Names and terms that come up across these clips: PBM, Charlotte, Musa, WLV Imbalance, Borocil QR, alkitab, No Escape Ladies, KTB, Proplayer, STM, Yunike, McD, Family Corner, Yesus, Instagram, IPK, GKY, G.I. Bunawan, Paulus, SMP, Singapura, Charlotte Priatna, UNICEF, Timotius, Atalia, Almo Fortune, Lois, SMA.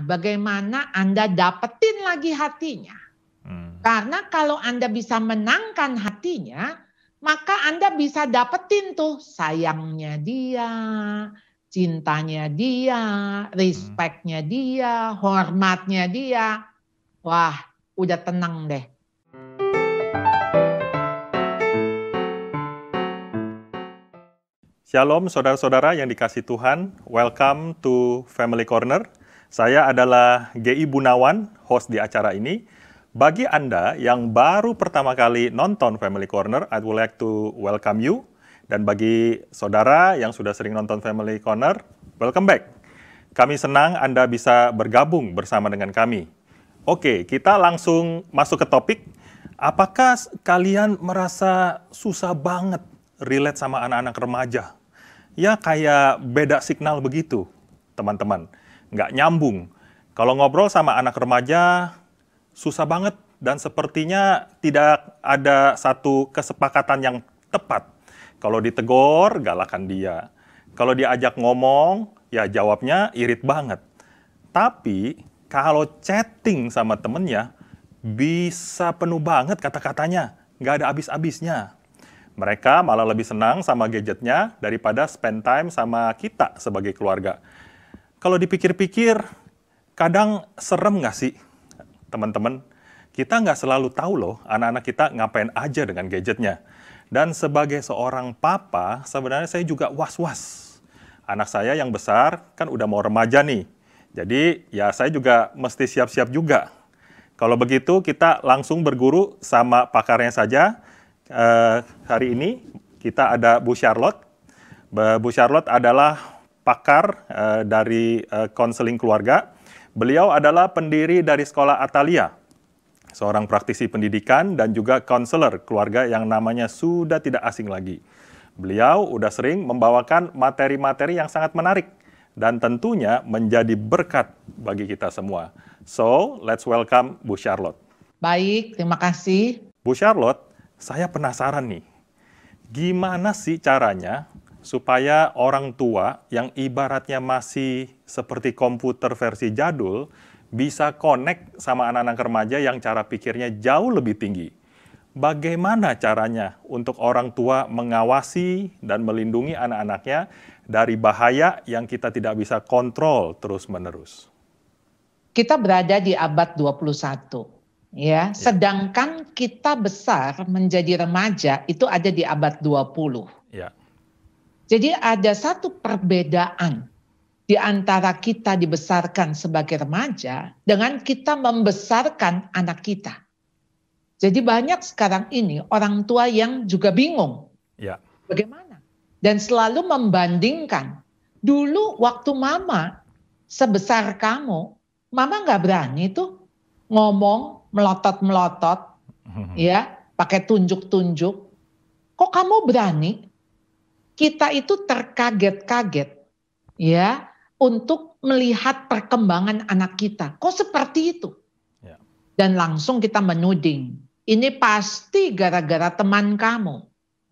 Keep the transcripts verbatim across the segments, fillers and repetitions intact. Nah, bagaimana Anda dapetin lagi hatinya? Hmm. Karena kalau Anda bisa menangkan hatinya, maka Anda bisa dapetin tuh sayangnya dia, cintanya dia, respectnya dia, hormatnya dia. Wah, udah tenang deh. Shalom saudara-saudara yang dikasih Tuhan, welcome to Family Corner. Saya adalah G I. Bunawan, host di acara ini. Bagi Anda yang baru pertama kali nonton Family Corner, I would like to welcome you. Dan bagi saudara yang sudah sering nonton Family Corner, welcome back. Kami senang Anda bisa bergabung bersama dengan kami. Oke, kita langsung masuk ke topik. Apakah kalian merasa susah banget relate sama anak-anak remaja? Ya kayak beda signal begitu, teman-teman. Nggak nyambung. Kalau ngobrol sama anak remaja, susah banget. Dan sepertinya tidak ada satu kesepakatan yang tepat. Kalau ditegur, galakan dia. Kalau diajak ngomong, ya jawabnya irit banget. Tapi kalau chatting sama temennya, bisa penuh banget kata-katanya. Nggak ada habis-habisnya. Mereka malah lebih senang sama gadgetnya daripada spend time sama kita sebagai keluarga. Kalau dipikir-pikir, kadang serem nggak sih, teman-teman? Kita nggak selalu tahu loh anak-anak kita ngapain aja dengan gadgetnya. Dan sebagai seorang papa, sebenarnya saya juga was-was. Anak saya yang besar kan udah mau remaja nih. Jadi ya saya juga mesti siap-siap juga. Kalau begitu kita langsung berguru sama pakarnya saja. Eh, hari ini kita ada Bu Charlotte. Bu Charlotte adalah pakar uh, dari konseling uh, keluarga. Beliau adalah pendiri dari sekolah Atalia, seorang praktisi pendidikan dan juga konselor keluarga yang namanya sudah tidak asing lagi. Beliau udah sering membawakan materi-materi yang sangat menarik dan tentunya menjadi berkat bagi kita semua. So, let's welcome Bu Charlotte. Baik, terima kasih. Bu Charlotte, saya penasaran nih, gimana sih caranya supaya orang tua yang ibaratnya masih seperti komputer versi jadul bisa connect sama anak-anak remaja yang cara pikirnya jauh lebih tinggi. Bagaimana caranya untuk orang tua mengawasi dan melindungi anak-anaknya dari bahaya yang kita tidak bisa kontrol terus-menerus? Kita berada di abad dua puluh satu, ya. Sedangkan kita besar menjadi remaja itu ada di abad dua puluh. Ya. Jadi ada satu perbedaan di antara kita dibesarkan sebagai remaja dengan kita membesarkan anak kita. Jadi banyak sekarang ini orang tua yang juga bingung. Ya. Bagaimana? Dan selalu membandingkan. Dulu waktu mama sebesar kamu, mama nggak berani tuh ngomong melotot-melotot, ya, pakai tunjuk-tunjuk. Kok kamu berani? Kita itu terkaget-kaget ya untuk melihat perkembangan anak kita. Kok seperti itu? Ya. Dan langsung kita menuding. Ini pasti gara-gara teman kamu.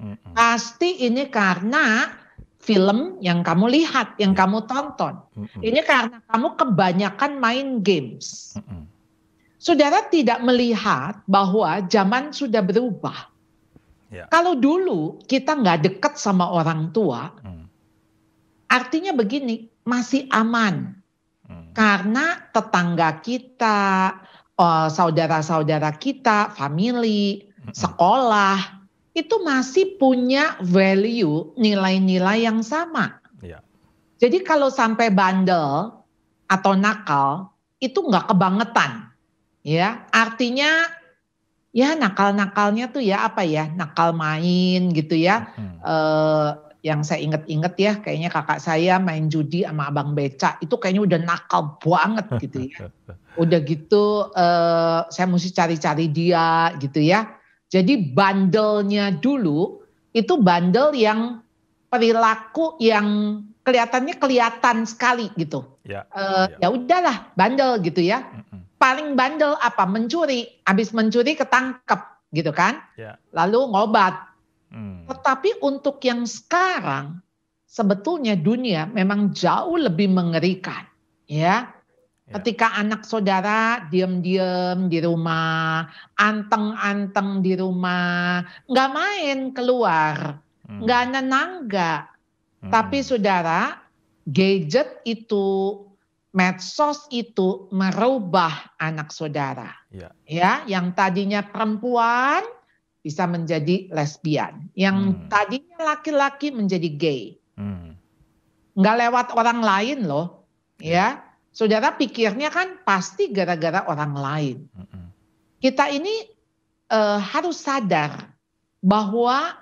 Mm-mm. Pasti ini karena film yang kamu lihat, yang Mm-mm. kamu tonton. Mm-mm. Ini karena kamu kebanyakan main games. Mm-mm. Saudara tidak melihat bahwa zaman sudah berubah. Ya. Kalau dulu kita nggak dekat sama orang tua, hmm. artinya begini, masih aman. Hmm. Karena tetangga kita, saudara-saudara kita, family, hmm. sekolah, itu masih punya value, nilai-nilai yang sama. Ya. Jadi kalau sampai bandel atau nakal, itu nggak kebangetan. Ya, artinya ya nakal-nakalnya tuh ya apa ya, nakal main gitu ya. Hmm. Uh, yang saya inget-inget ya, kayaknya kakak saya main judi sama abang beca, itu kayaknya udah nakal banget gitu ya. Udah gitu uh, saya mesti cari-cari dia gitu ya. Jadi bandelnya dulu, itu bandel yang perilaku yang kelihatannya kelihatan sekali gitu. Ya, uh, ya. Ya udahlah bandel gitu ya. Hmm. Paling bandel apa? Mencuri. Habis mencuri ketangkep gitu kan. Yeah. Lalu ngobat. Hmm. Tetapi untuk yang sekarang, sebetulnya dunia memang jauh lebih mengerikan. Ya, Ketika anak saudara diem-diem di rumah, anteng-anteng di rumah, nggak main keluar, hmm. nggak nenangga. Hmm. Tapi saudara, gadget itu, medsos itu merubah anak saudara. Ya, ya yang tadinya perempuan bisa menjadi lesbian, yang hmm. tadinya laki-laki menjadi gay. Hmm. Nggak lewat orang lain loh, ya. ya. Saudara pikirnya kan pasti gara-gara orang lain. Kita ini uh, harus sadar bahwa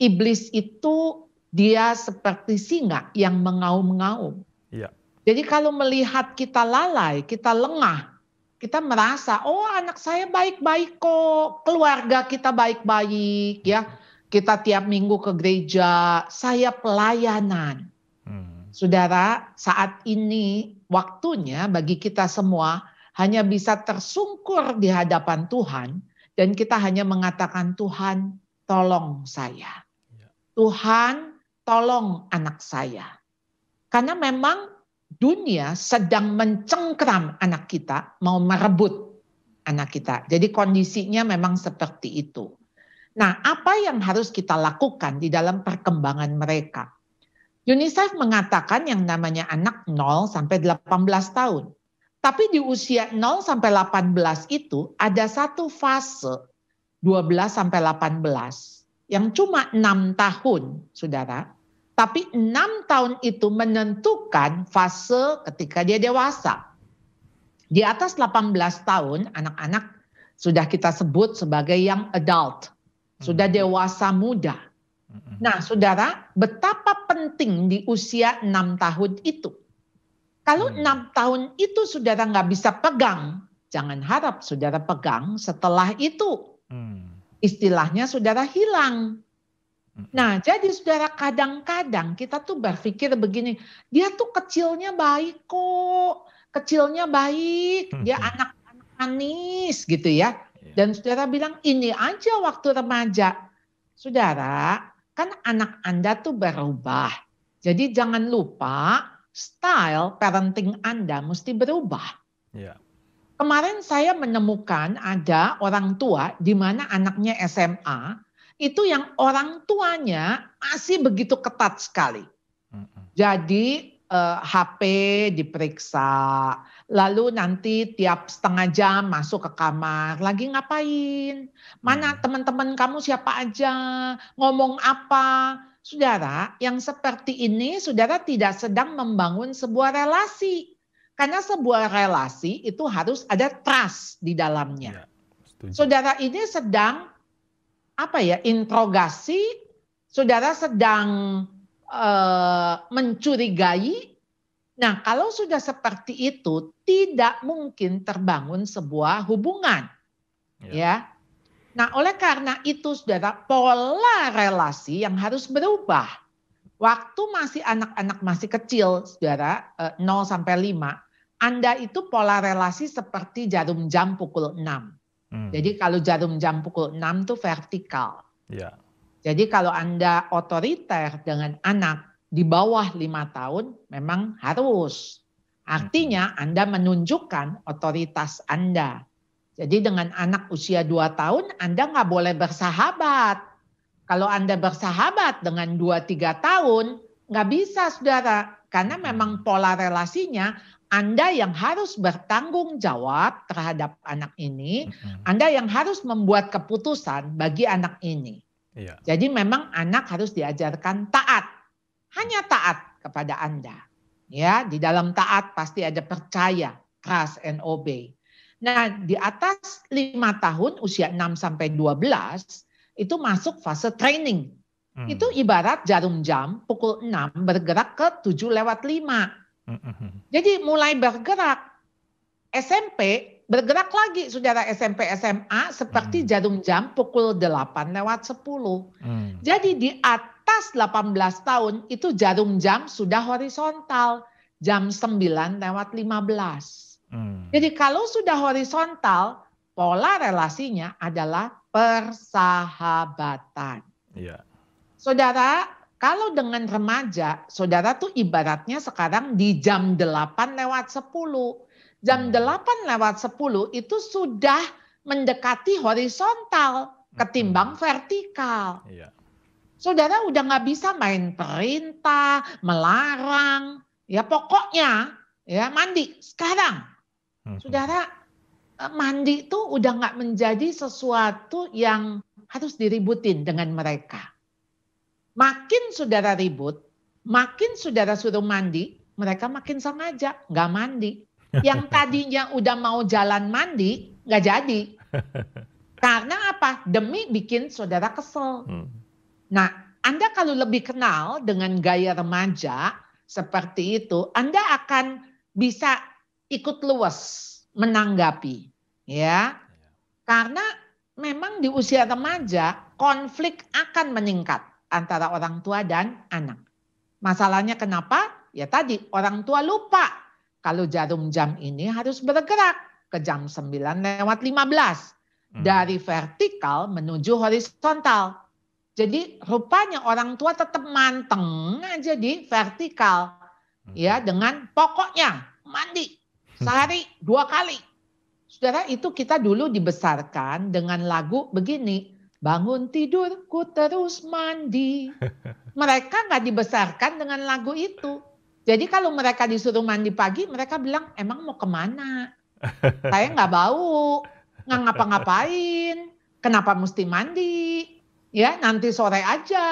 iblis itu dia seperti singa yang mengaum-ngaum. Ya. Jadi kalau melihat kita lalai, kita lengah, kita merasa oh anak saya baik-baik kok, keluarga kita baik-baik ya. Kita tiap minggu ke gereja, saya pelayanan. Hmm. Saudara, saat ini waktunya bagi kita semua hanya bisa tersungkur di hadapan Tuhan dan kita hanya mengatakan Tuhan tolong saya. Ya. Tuhan tolong anak saya. Karena memang dunia sedang mencengkram anak kita, mau merebut anak kita. Jadi kondisinya memang seperti itu. Nah, apa yang harus kita lakukan di dalam perkembangan mereka? UNICEF mengatakan yang namanya anak nol sampai delapan belas tahun. Tapi di usia nol sampai delapan belas itu ada satu fase dua belas sampai delapan belas yang cuma enam tahun, Saudara. Tapi enam tahun itu menentukan fase ketika dia dewasa. Di atas delapan belas tahun anak-anak sudah kita sebut sebagai yang adult, sudah dewasa muda. Nah, saudara, betapa penting di usia enam tahun itu. Kalau hmm. enam tahun itu saudara nggak bisa pegang, jangan harap saudara pegang setelah itu. Hmm. Istilahnya saudara hilang. Hmm. Nah, jadi saudara kadang-kadang kita tuh berpikir begini, dia tuh kecilnya baik kok, kecilnya baik, dia anak-anak manis gitu ya. Yeah. Dan saudara bilang, ini aja waktu remaja. Saudara, kan anak Anda tuh berubah. Jadi jangan lupa style parenting Anda mesti berubah. Ya. Kemarin saya menemukan ada orang tua di mana anaknya S M A, itu yang orang tuanya masih begitu ketat sekali. Uh-uh. Jadi eh, H P diperiksa, lalu nanti tiap setengah jam masuk ke kamar, lagi ngapain? Mana teman-teman kamu siapa aja? Ngomong apa? Saudara, yang seperti ini saudara tidak sedang membangun sebuah relasi. Karena sebuah relasi itu harus ada trust di dalamnya. Ya, saudara ini sedang apa ya? Interogasi, saudara sedang uh, mencurigai. Nah, kalau sudah seperti itu, tidak mungkin terbangun sebuah hubungan. Ya. ya. Nah, oleh karena itu, saudara, pola relasi yang harus berubah. Waktu masih anak-anak masih kecil, saudara, nol sampai lima, Anda itu pola relasi seperti jarum jam pukul enam. Hmm. Jadi kalau jarum jam pukul enam itu vertikal. Ya. Jadi kalau Anda otoriter dengan anak, di bawah lima tahun memang harus. Artinya Anda menunjukkan otoritas Anda. Jadi dengan anak usia dua tahun Anda nggak boleh bersahabat. Kalau Anda bersahabat dengan dua tiga tahun nggak bisa saudara. Karena memang pola relasinya Anda yang harus bertanggung jawab terhadap anak ini. Anda yang harus membuat keputusan bagi anak ini. Iya. Jadi memang anak harus diajarkan taat. Hanya taat kepada Anda. Ya, di dalam taat pasti ada percaya, trust and obey. Nah, di atas lima tahun, usia enam sampai dua belas, itu masuk fase training. Hmm. Itu ibarat jarum jam pukul enam bergerak ke tujuh lewat lima. Hmm. Jadi mulai bergerak. S M P bergerak lagi, saudara, S M P S M A seperti hmm. jarum jam pukul delapan lewat sepuluh. Hmm. Jadi di atas atas delapan belas tahun itu jarum jam sudah horizontal, jam sembilan lewat lima belas. Hmm. Jadi kalau sudah horizontal, pola relasinya adalah persahabatan. Yeah. Saudara, kalau dengan remaja, saudara tuh ibaratnya sekarang di jam delapan lewat sepuluh. jam delapan lewat sepuluh itu sudah mendekati horizontal ketimbang vertikal. Iya. Saudara udah nggak bisa main perintah, melarang, ya pokoknya ya mandi sekarang. Mm-hmm. Saudara, mandi itu udah nggak menjadi sesuatu yang harus diributin dengan mereka. Makin saudara ribut, makin saudara suruh mandi, mereka makin sengaja nggak mandi. Yang tadinya udah mau jalan mandi, nggak jadi. Karena apa? Demi bikin saudara kesel. Hmm. Nah, Anda kalau lebih kenal dengan gaya remaja seperti itu, Anda akan bisa ikut luas menanggapi. Ya, karena memang di usia remaja, konflik akan meningkat antara orang tua dan anak. Masalahnya kenapa? Ya tadi, orang tua lupa. Kalau jarum jam ini harus bergerak ke jam sembilan lewat lima belas. Dari vertikal menuju horizontal. Jadi rupanya orang tua tetap manteng aja di vertikal. Ya, dengan pokoknya mandi sehari dua kali. Saudara, itu kita dulu dibesarkan dengan lagu begini. Bangun tidur ku terus mandi. Mereka nggak dibesarkan dengan lagu itu. Jadi kalau mereka disuruh mandi pagi, mereka bilang, emang mau kemana? Saya nggak bau, nggak ngapa-ngapain, kenapa mesti mandi? Ya nanti sore aja,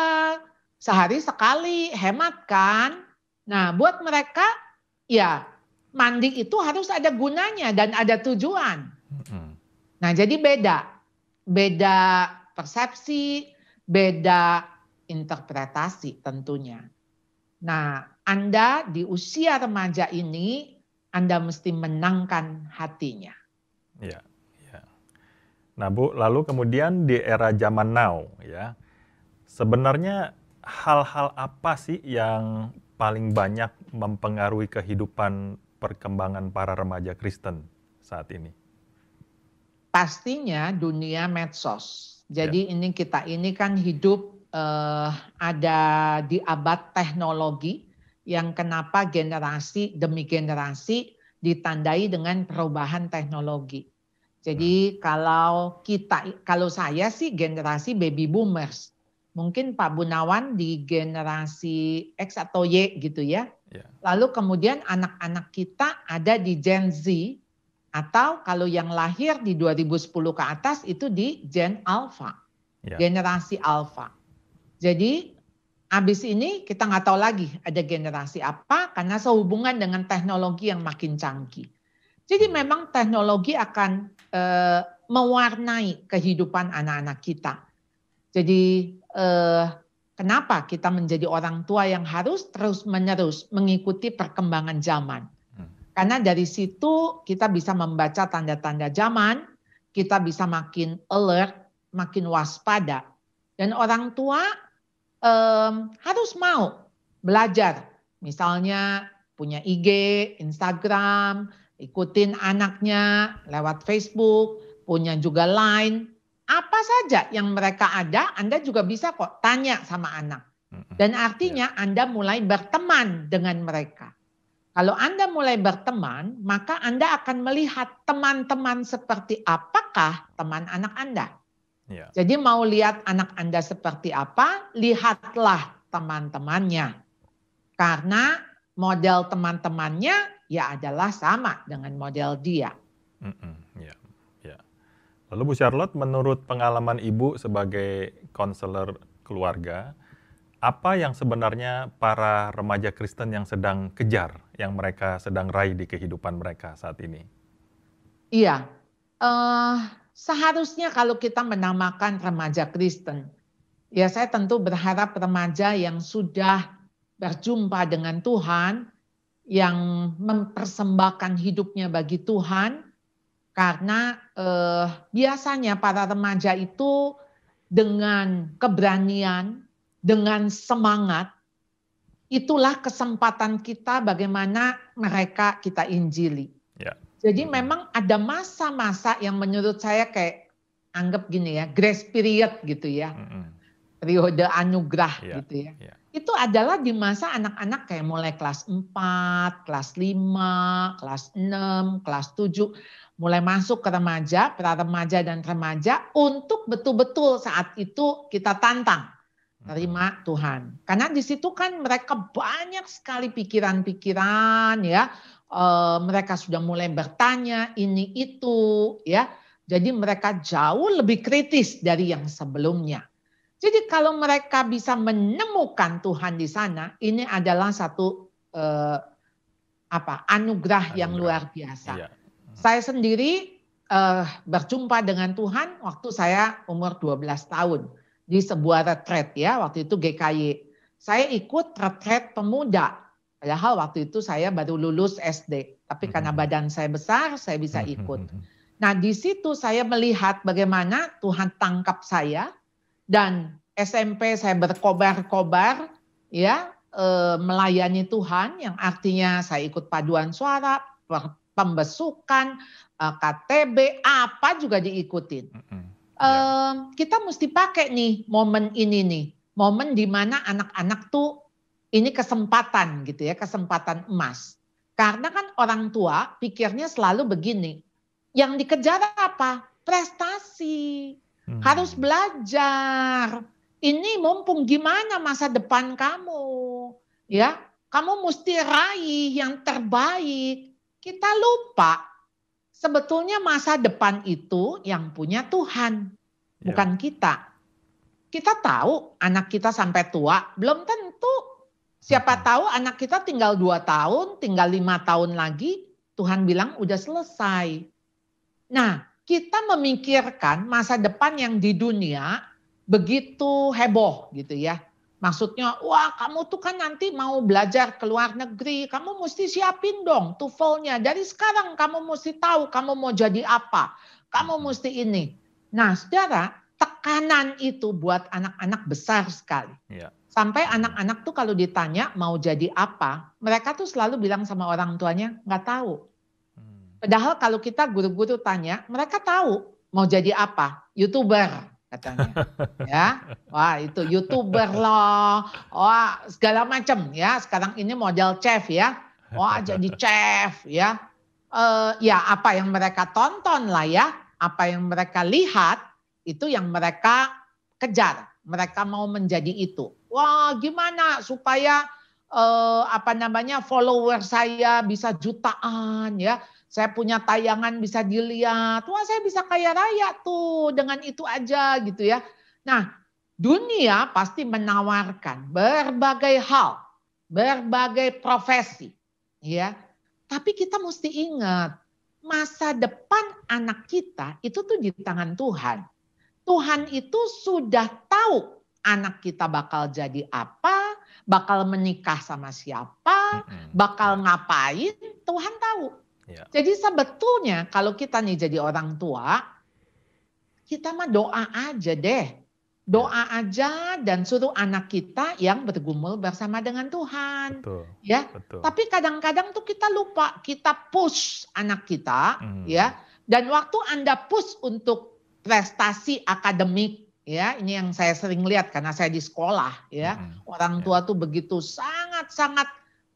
sehari sekali, hemat kan? Nah buat mereka, ya mandi itu harus ada gunanya dan ada tujuan. Nah jadi beda, beda persepsi, beda interpretasi tentunya. Nah, Anda di usia remaja ini, Anda mesti menangkan hatinya. Ya, ya. Nah, Bu, lalu kemudian di era zaman now, ya, sebenarnya hal-hal apa sih yang paling banyak mempengaruhi kehidupan perkembangan para remaja Kristen saat ini? Pastinya dunia medsos. Jadi ya. ini kita ini kan hidup. Uh, ada di abad teknologi yang kenapa generasi demi generasi ditandai dengan perubahan teknologi. Jadi kalau kita, kalau saya sih generasi baby boomers, mungkin Pak Bunawan di generasi X atau Y gitu ya. Yeah. Lalu kemudian anak-anak kita ada di Gen Z atau kalau yang lahir di dua ribu sepuluh ke atas itu di Gen Alpha, yeah. generasi Alpha. Jadi abis ini kita nggak tahu lagi ada generasi apa karena sehubungan dengan teknologi yang makin canggih. Jadi memang teknologi akan e, mewarnai kehidupan anak-anak kita. Jadi e, kenapa kita menjadi orang tua yang harus terus-menerus mengikuti perkembangan zaman? Karena dari situ kita bisa membaca tanda-tanda zaman, kita bisa makin alert, makin waspada. Dan orang tua um, harus mau belajar. Misalnya punya I G, Instagram, ikutin anaknya lewat Facebook, punya juga Line. Apa saja yang mereka ada, Anda juga bisa kok tanya sama anak. Dan artinya Anda mulai berteman dengan mereka. Kalau Anda mulai berteman, maka Anda akan melihat teman-teman seperti apakah teman anak Anda. Ya. Jadi mau lihat anak Anda seperti apa, lihatlah teman-temannya. Karena model teman-temannya ya adalah sama dengan model dia. Mm-mm, ya, ya. Lalu Bu Charlotte, menurut pengalaman Ibu sebagai konselor keluarga, apa yang sebenarnya para remaja Kristen yang sedang kejar, yang mereka sedang raih di kehidupan mereka saat ini? Iya, uh... seharusnya kalau kita menamakan remaja Kristen, ya saya tentu berharap remaja yang sudah berjumpa dengan Tuhan, yang mempersembahkan hidupnya bagi Tuhan, karena eh, biasanya para remaja itu dengan keberanian, dengan semangat, itulah kesempatan kita bagaimana mereka kita injili. Ya. Jadi memang ada masa-masa yang menurut saya kayak anggap gini ya, grace period gitu ya, periode anugerah yeah, gitu ya. Yeah. itu adalah di masa anak-anak kayak mulai kelas empat, kelas lima, kelas enam, kelas tujuh, mulai masuk ke remaja, pra-remaja dan remaja untuk betul-betul saat itu kita tantang. Terima Tuhan. Karena di situ kan mereka banyak sekali pikiran-pikiran ya, e, mereka sudah mulai bertanya ini itu ya. Jadi mereka jauh lebih kritis dari yang sebelumnya. Jadi kalau mereka bisa menemukan Tuhan di sana, ini adalah satu eh, apa anugerah, anugerah yang luar biasa. Iya. Saya sendiri eh, berjumpa dengan Tuhan waktu saya umur dua belas tahun di sebuah retret ya, waktu itu G K Y. Saya ikut retret pemuda. Padahal waktu itu saya baru lulus S D, tapi mm-hmm. karena badan saya besar, saya bisa ikut. Mm-hmm. Nah, di situ saya melihat bagaimana Tuhan tangkap saya. Dan S M P saya berkobar-kobar ya e, melayani Tuhan, yang artinya saya ikut paduan suara, pembesukan, e, K T B, apa juga diikutin. Mm-hmm. e, yeah. Kita mesti pakai nih momen ini nih, momen di mana anak-anak tuh ini kesempatan gitu ya, kesempatan emas. Karena kan orang tua pikirnya selalu begini, yang dikejar apa? Prestasi. Hmm. Harus belajar. Ini mumpung gimana masa depan kamu, ya? Kamu mesti raih yang terbaik. Kita lupa sebetulnya masa depan itu yang punya Tuhan, bukan ya. kita. Kita tahu anak kita sampai tua belum tentu. Siapa hmm. tahu anak kita tinggal dua tahun, tinggal lima tahun lagi Tuhan bilang udah selesai. Nah, kita memikirkan masa depan yang di dunia begitu heboh gitu ya. Maksudnya, wah kamu tuh kan nanti mau belajar ke luar negeri, kamu mesti siapin dong TOEFL-nya. Dari sekarang kamu mesti tahu kamu mau jadi apa, kamu mesti ini. Nah saudara, tekanan itu buat anak-anak besar sekali. Ya. Sampai anak-anak tuh kalau ditanya mau jadi apa, mereka tuh selalu bilang sama orang tuanya, nggak tahu. Padahal kalau kita guru-guru tanya, mereka tahu mau jadi apa? YouTuber katanya. Ya. Wah, itu YouTuber loh. Wah, segala macam ya. Sekarang ini model chef ya. Wah, jadi chef ya. Uh, ya apa yang mereka tonton lah ya, apa yang mereka lihat itu yang mereka kejar. Mereka mau menjadi itu. Wah, gimana supaya uh, apa namanya follower saya bisa jutaan ya? Saya punya tayangan bisa dilihat, wah saya bisa kaya raya tuh dengan itu aja gitu ya. Nah dunia pasti menawarkan berbagai hal, berbagai profesi ya. Tapi kita mesti ingat masa depan anak kita itu tuh di tangan Tuhan. Tuhan itu sudah tahu anak kita bakal jadi apa, bakal menikah sama siapa, bakal ngapain, Tuhan tahu. Ya. Jadi sebetulnya kalau kita nih jadi orang tua, kita mah doa aja deh. Doa ya. aja dan suruh anak kita yang bergumul bersama dengan Tuhan. Betul. Ya. Betul. Tapi kadang-kadang tuh kita lupa, kita push anak kita hmm. ya. Dan waktu Anda push untuk prestasi akademik ya, ini yang saya sering lihat karena saya di sekolah ya. Hmm. Orang tua ya. tuh begitu sangat-sangat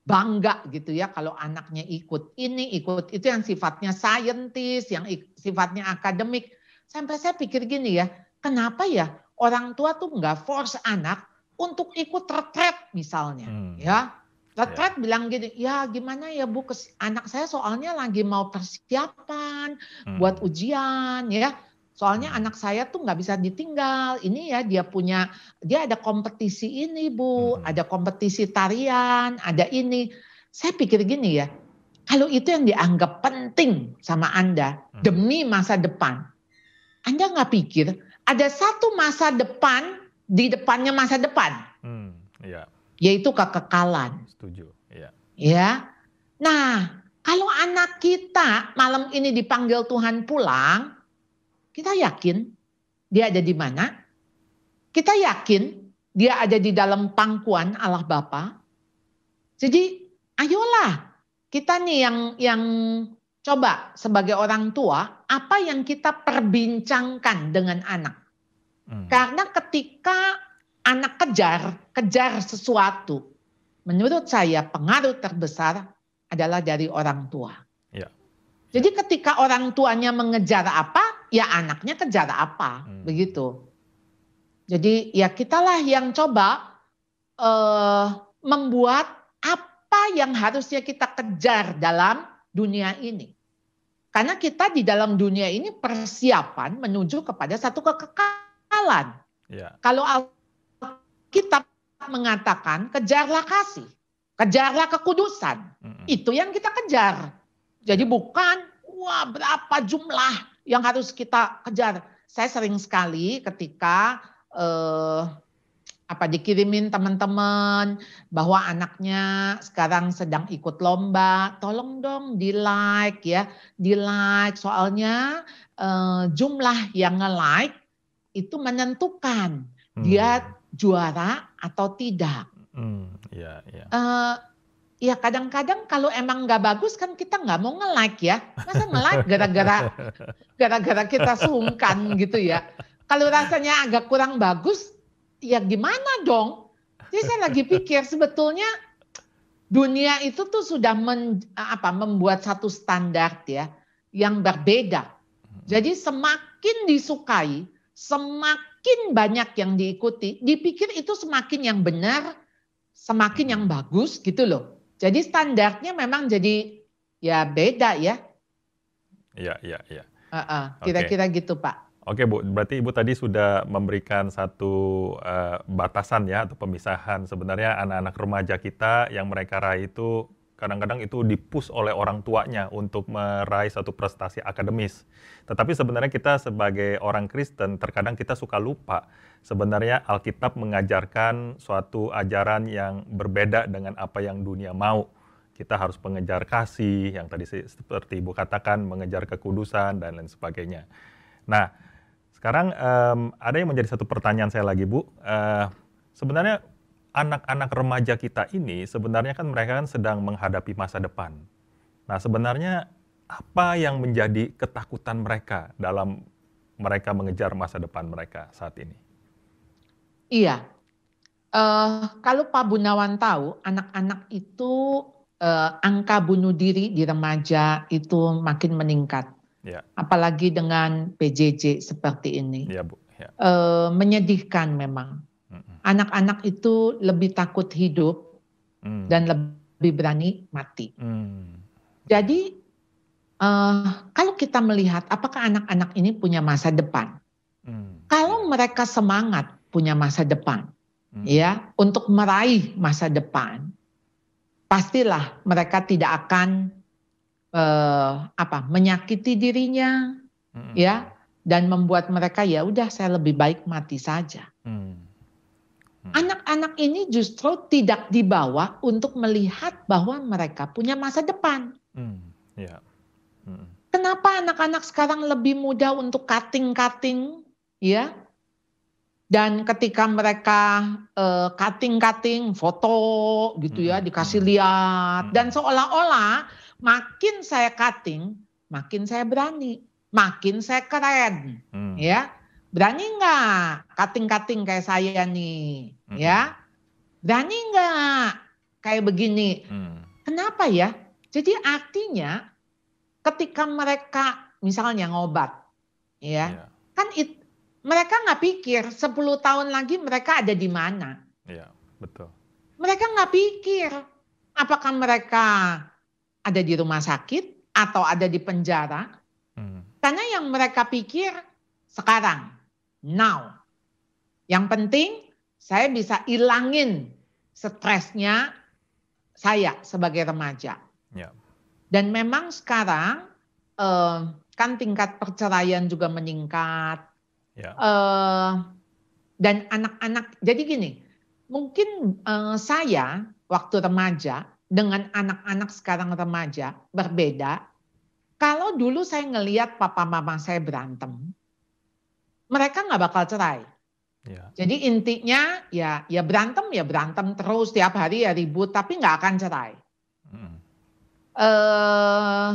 bangga gitu ya kalau anaknya ikut ini, ikut itu yang sifatnya saintis, yang sifatnya akademik. Sampai saya pikir gini ya, kenapa ya orang tua tuh nggak force anak untuk ikut retret misalnya. Hmm. ya Retret yeah. bilang gini, ya gimana ya Bu, anak saya soalnya lagi mau persiapan hmm. buat ujian ya. Soalnya anak saya tuh nggak bisa ditinggal. Ini ya dia punya, dia ada kompetisi ini Bu, hmm. ada kompetisi tarian, ada ini. Saya pikir gini ya, kalau itu yang dianggap penting sama Anda hmm. demi masa depan, Anda nggak pikir ada satu masa depan di depannya masa depan, hmm. yeah. yaitu kekekalan. Setuju. Yeah. Ya, nah kalau anak kita malam ini dipanggil Tuhan pulang. Kita yakin dia ada di mana? Kita yakin dia ada di dalam pangkuan Allah Bapa. Jadi ayolah kita nih yang yang coba sebagai orang tua apa yang kita perbincangkan dengan anak. Hmm. Karena ketika anak kejar, kejar sesuatu. Menurut saya pengaruh terbesar adalah dari orang tua. Ya. Jadi ya. Ketika orang tuanya mengejar apa, ya anaknya kejar apa, hmm. begitu. Jadi ya kitalah yang coba uh, membuat apa yang harusnya kita kejar dalam dunia ini. Karena kita di dalam dunia ini persiapan menuju kepada satu kekekalan. Ya. Kalau Alkitab mengatakan kejarlah kasih. Kejarlah kekudusan, mm-hmm. itu yang kita kejar. Jadi bukan, wah berapa jumlah yang harus kita kejar. Saya sering sekali ketika eh, apa dikirimin teman-teman bahwa anaknya sekarang sedang ikut lomba, tolong dong di like ya, di like. Soalnya eh, jumlah yang nge-like itu menentukan mm. dia juara atau tidak. Hmm, ya, ya. Uh, ya kadang-kadang kalau emang nggak bagus kan kita nggak mau nge-like ya. Masa nge-like gara-gara gara-gara kita sungkan gitu ya. Kalau rasanya agak kurang bagus, ya gimana dong? Jadi saya lagi pikir sebetulnya dunia itu tuh sudah men, apa, membuat satu standar ya yang berbeda. Jadi semakin disukai, semakin banyak yang diikuti, dipikir itu semakin yang benar. Semakin yang bagus gitu loh. Jadi standarnya memang jadi ya beda ya. Iya, iya, iya. Uh-uh, kira-kira okay. gitu Pak. Oke Bu, berarti Ibu tadi sudah memberikan satu uh, batasan ya atau pemisahan. Sebenarnya anak-anak remaja kita yang mereka raih itu kadang-kadang itu dipush oleh orang tuanya untuk meraih satu prestasi akademis. Tetapi sebenarnya kita sebagai orang Kristen terkadang kita suka lupa. Sebenarnya Alkitab mengajarkan suatu ajaran yang berbeda dengan apa yang dunia mau. Kita harus mengejar kasih, yang tadi seperti Ibu katakan, mengejar kekudusan, dan lain sebagainya. Nah, sekarang um, ada yang menjadi satu pertanyaan saya lagi, Bu. Uh, sebenarnya anak-anak remaja kita ini sebenarnya kan mereka kan sedang menghadapi masa depan. Nah sebenarnya apa yang menjadi ketakutan mereka dalam mereka mengejar masa depan mereka saat ini? Iya, uh, kalau Pak Bunawan tahu anak-anak itu uh, angka bunuh diri di remaja itu makin meningkat. Ya. Apalagi dengan P J J seperti ini. Ya, Bu. Ya. Uh, menyedihkan memang. Anak-anak itu lebih takut hidup hmm. dan lebih berani mati. Hmm. Jadi uh, kalau kita melihat apakah anak-anak ini punya masa depan. Hmm. Kalau mereka semangat punya masa depan, hmm. ya untuk meraih masa depan, pastilah mereka tidak akan uh, apa menyakiti dirinya, hmm. ya dan membuat mereka ya udah saya lebih baik mati saja. Hmm. Anak-anak ini justru tidak dibawa untuk melihat bahwa mereka punya masa depan. Hmm, yeah. hmm. Kenapa anak-anak sekarang lebih mudah untuk cutting-cutting, ya? Dan ketika mereka uh, cutting-cutting foto, gitu hmm. ya, dikasih hmm. lihat, hmm. dan seolah-olah makin saya cutting, makin saya berani, makin saya keren, hmm. ya. Berani nggak cutting-cutting kayak saya nih, hmm. ya? Berani nggak kayak begini? Hmm. Kenapa ya? Jadi artinya ketika mereka misalnya ngobat, ya, yeah. kan it, mereka nggak pikir sepuluh tahun lagi mereka ada di mana? Iya, yeah, betul. Mereka nggak pikir apakah mereka ada di rumah sakit atau ada di penjara? Hmm. Karena yang mereka pikir sekarang. Now, yang penting saya bisa ilangin stresnya saya sebagai remaja. Yeah. Dan memang sekarang eh, kan tingkat perceraian juga meningkat. Yeah. Eh, dan anak-anak, jadi gini, mungkin eh, saya waktu remaja dengan anak-anak sekarang remaja berbeda. Kalau dulu saya ngelihat papa mama saya berantem, mereka nggak bakal cerai. Ya. Jadi intinya ya ya berantem ya berantem terus tiap hari ya ribut tapi nggak akan cerai. Hmm. Uh,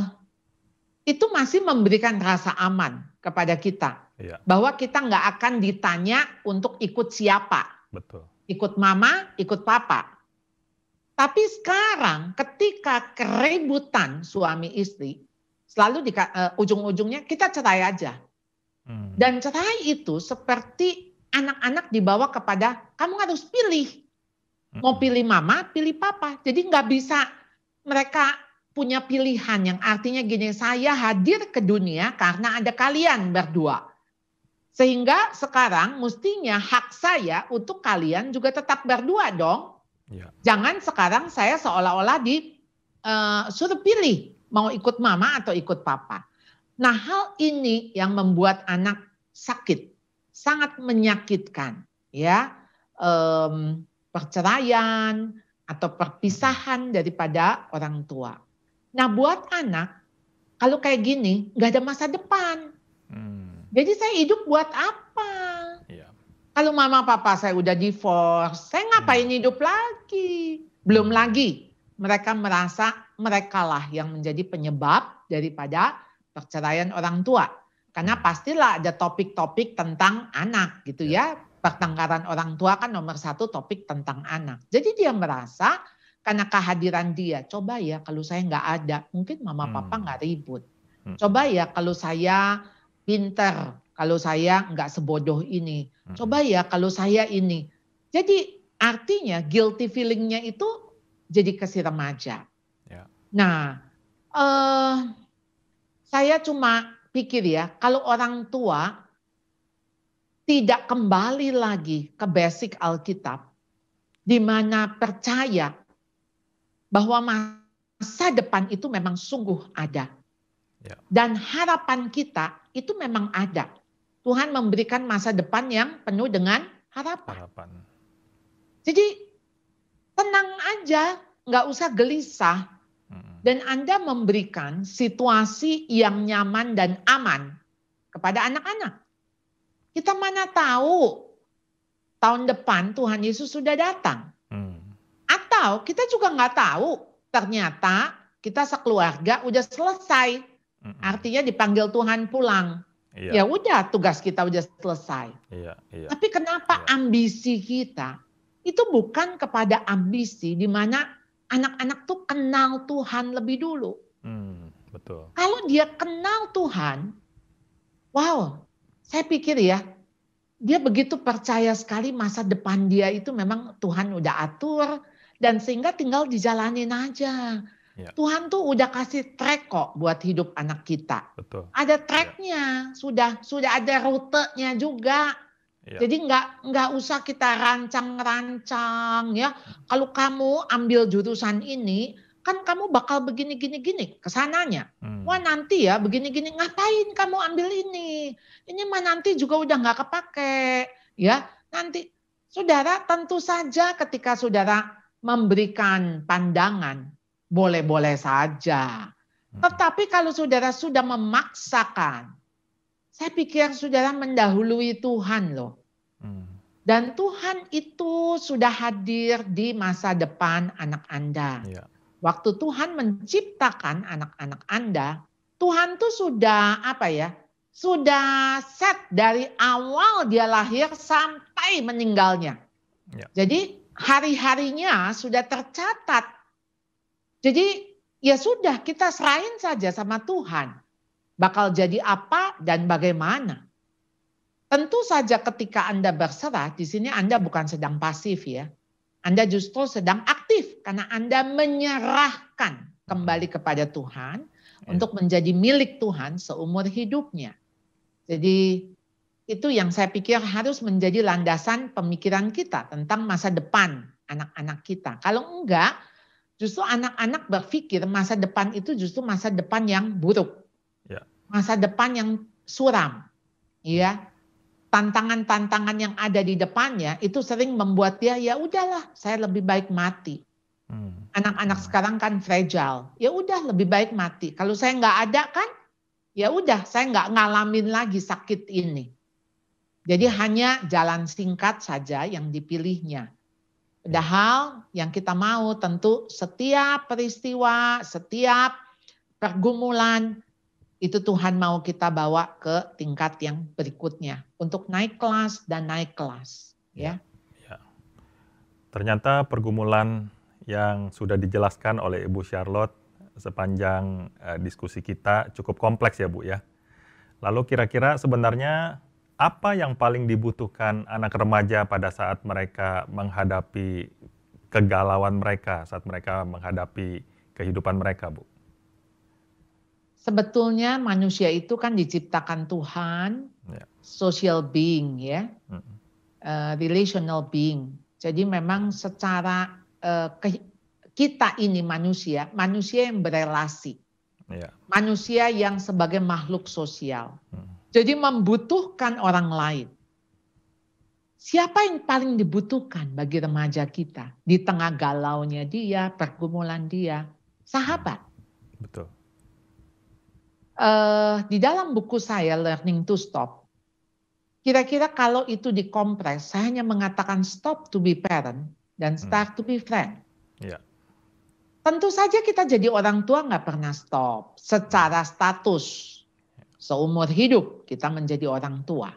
itu masih memberikan rasa aman kepada kita ya. Bahwa kita nggak akan ditanya untuk ikut siapa. Betul. Ikut mama, ikut papa. Tapi sekarang ketika keributan suami istri, selalu di uh, ujung-ujungnya kita cerai aja. Hmm. Dan cerai itu seperti anak-anak dibawa kepada, kamu harus pilih. Mau pilih mama, pilih papa. Jadi nggak bisa mereka punya pilihan yang artinya gini, saya hadir ke dunia karena ada kalian berdua. Sehingga sekarang mestinya hak saya untuk kalian juga tetap berdua dong. Ya. Jangan sekarang saya seolah-olah disuruh uh, pilih mau ikut mama atau ikut papa. Nah, hal ini yang membuat anak sakit, sangat menyakitkan, ya, um, perceraian atau perpisahan daripada orang tua. Nah, buat anak kalau kayak gini nggak ada masa depan. Hmm. Jadi saya hidup buat apa? Ya. Kalau mama papa saya udah divorce, saya ngapain hmm. hidup lagi? Belum lagi mereka merasa merekalah yang menjadi penyebab daripada perceraian orang tua, karena pastilah ada topik-topik tentang anak gitu ya. Pertengkaran orang tua kan nomor satu topik tentang anak. Jadi dia merasa karena kehadiran dia, coba ya kalau saya nggak ada, mungkin mama hmm. papa nggak ribut. Hmm. Coba ya kalau saya pinter, kalau saya nggak sebodoh ini. Hmm. Coba ya kalau saya ini. Jadi artinya guilty feelingnya itu jadi kasih remaja. Yeah. Nah. Uh, Saya cuma pikir ya, kalau orang tua tidak kembali lagi ke basic Alkitab, di mana percaya bahwa masa depan itu memang sungguh ada. Ya. Dan harapan kita itu memang ada. Tuhan memberikan masa depan yang penuh dengan harapan. harapan. Jadi tenang aja, nggak usah gelisah. Dan Anda memberikan situasi yang nyaman dan aman kepada anak-anak. Kita mana tahu tahun depan Tuhan Yesus sudah datang. Hmm. Atau kita juga nggak tahu ternyata kita sekeluarga udah selesai. Hmm. Artinya dipanggil Tuhan pulang. Iya. Ya udah tugas kita udah selesai. Iya, iya. Tapi kenapa iya. ambisi kita itu bukan kepada ambisi di mana anak-anak tuh kenal Tuhan lebih dulu. Hmm, betul. Kalau dia kenal Tuhan, wow, saya pikir ya, dia begitu percaya sekali masa depan dia itu memang Tuhan udah atur, dan sehingga tinggal dijalanin aja. Ya. Tuhan tuh udah kasih track kok buat hidup anak kita. Betul. Ada tracknya, ya. sudah sudah ada rutenya juga. Ya. Jadi nggak nggak usah kita rancang-rancang ya. Kalau kamu ambil jurusan ini, kan kamu bakal begini-gini-gini kesananya. Hmm. Wah nanti ya begini-gini, ngapain kamu ambil ini? Ini mah nanti juga udah nggak kepake ya. Nanti saudara tentu saja ketika saudara memberikan pandangan boleh-boleh saja. Hmm. Tetapi kalau saudara sudah memaksakan, saya pikir saudara mendahului Tuhan loh. Hmm. Dan Tuhan itu sudah hadir di masa depan anak Anda. Ya. Waktu Tuhan menciptakan anak-anak Anda, Tuhan tuh sudah apa ya? Sudah set dari awal dia lahir sampai meninggalnya. Ya. Jadi hari-harinya sudah tercatat. Jadi ya sudah kita serahin saja sama Tuhan. Bakal jadi apa dan bagaimana. Tentu saja ketika Anda berserah, di sini Anda bukan sedang pasif ya. Anda justru sedang aktif karena Anda menyerahkan kembali kepada Tuhan ya. Untuk menjadi milik Tuhan seumur hidupnya. Jadi itu yang saya pikir harus menjadi landasan pemikiran kita tentang masa depan anak-anak kita. Kalau enggak, justru anak-anak berpikir masa depan itu justru masa depan yang buruk. Masa depan yang suram, ya tantangan-tantangan yang ada di depannya itu sering membuat dia ya udahlah saya lebih baik mati. Hmm. Anak-anak hmm. sekarang kan fragile, ya udah lebih baik mati. Kalau saya nggak ada kan, ya udah saya nggak ngalamin lagi sakit ini. Jadi hanya jalan singkat saja yang dipilihnya. Padahal yang kita mau tentu setiap peristiwa, setiap pergumulan itu Tuhan mau kita bawa ke tingkat yang berikutnya untuk naik kelas dan naik kelas, ya. ya. ya. Ternyata pergumulan yang sudah dijelaskan oleh Ibu Charlotte sepanjang uh, diskusi kita cukup kompleks ya Bu ya. Lalu kira-kira sebenarnya apa yang paling dibutuhkan anak remaja pada saat mereka menghadapi kegalauan mereka, saat mereka menghadapi kehidupan mereka Bu? Sebetulnya manusia itu kan diciptakan Tuhan, yeah. social being ya, mm-hmm. uh, relational being. Jadi memang secara uh, ke, kita ini manusia, manusia yang berelasi. Ya. Manusia yang sebagai makhluk sosial. Hmm. Jadi membutuhkan orang lain. Siapa yang paling dibutuhkan bagi remaja kita? Di tengah galaunya dia, pergumulan dia. Sahabat. Betul. Uh, di dalam buku saya, Learning to Stop, kira-kira kalau itu dikompres, saya hanya mengatakan stop to be parent dan start hmm. to be friend. Yeah. Tentu saja kita jadi orang tua nggak pernah stop. Secara status, seumur hidup kita menjadi orang tua.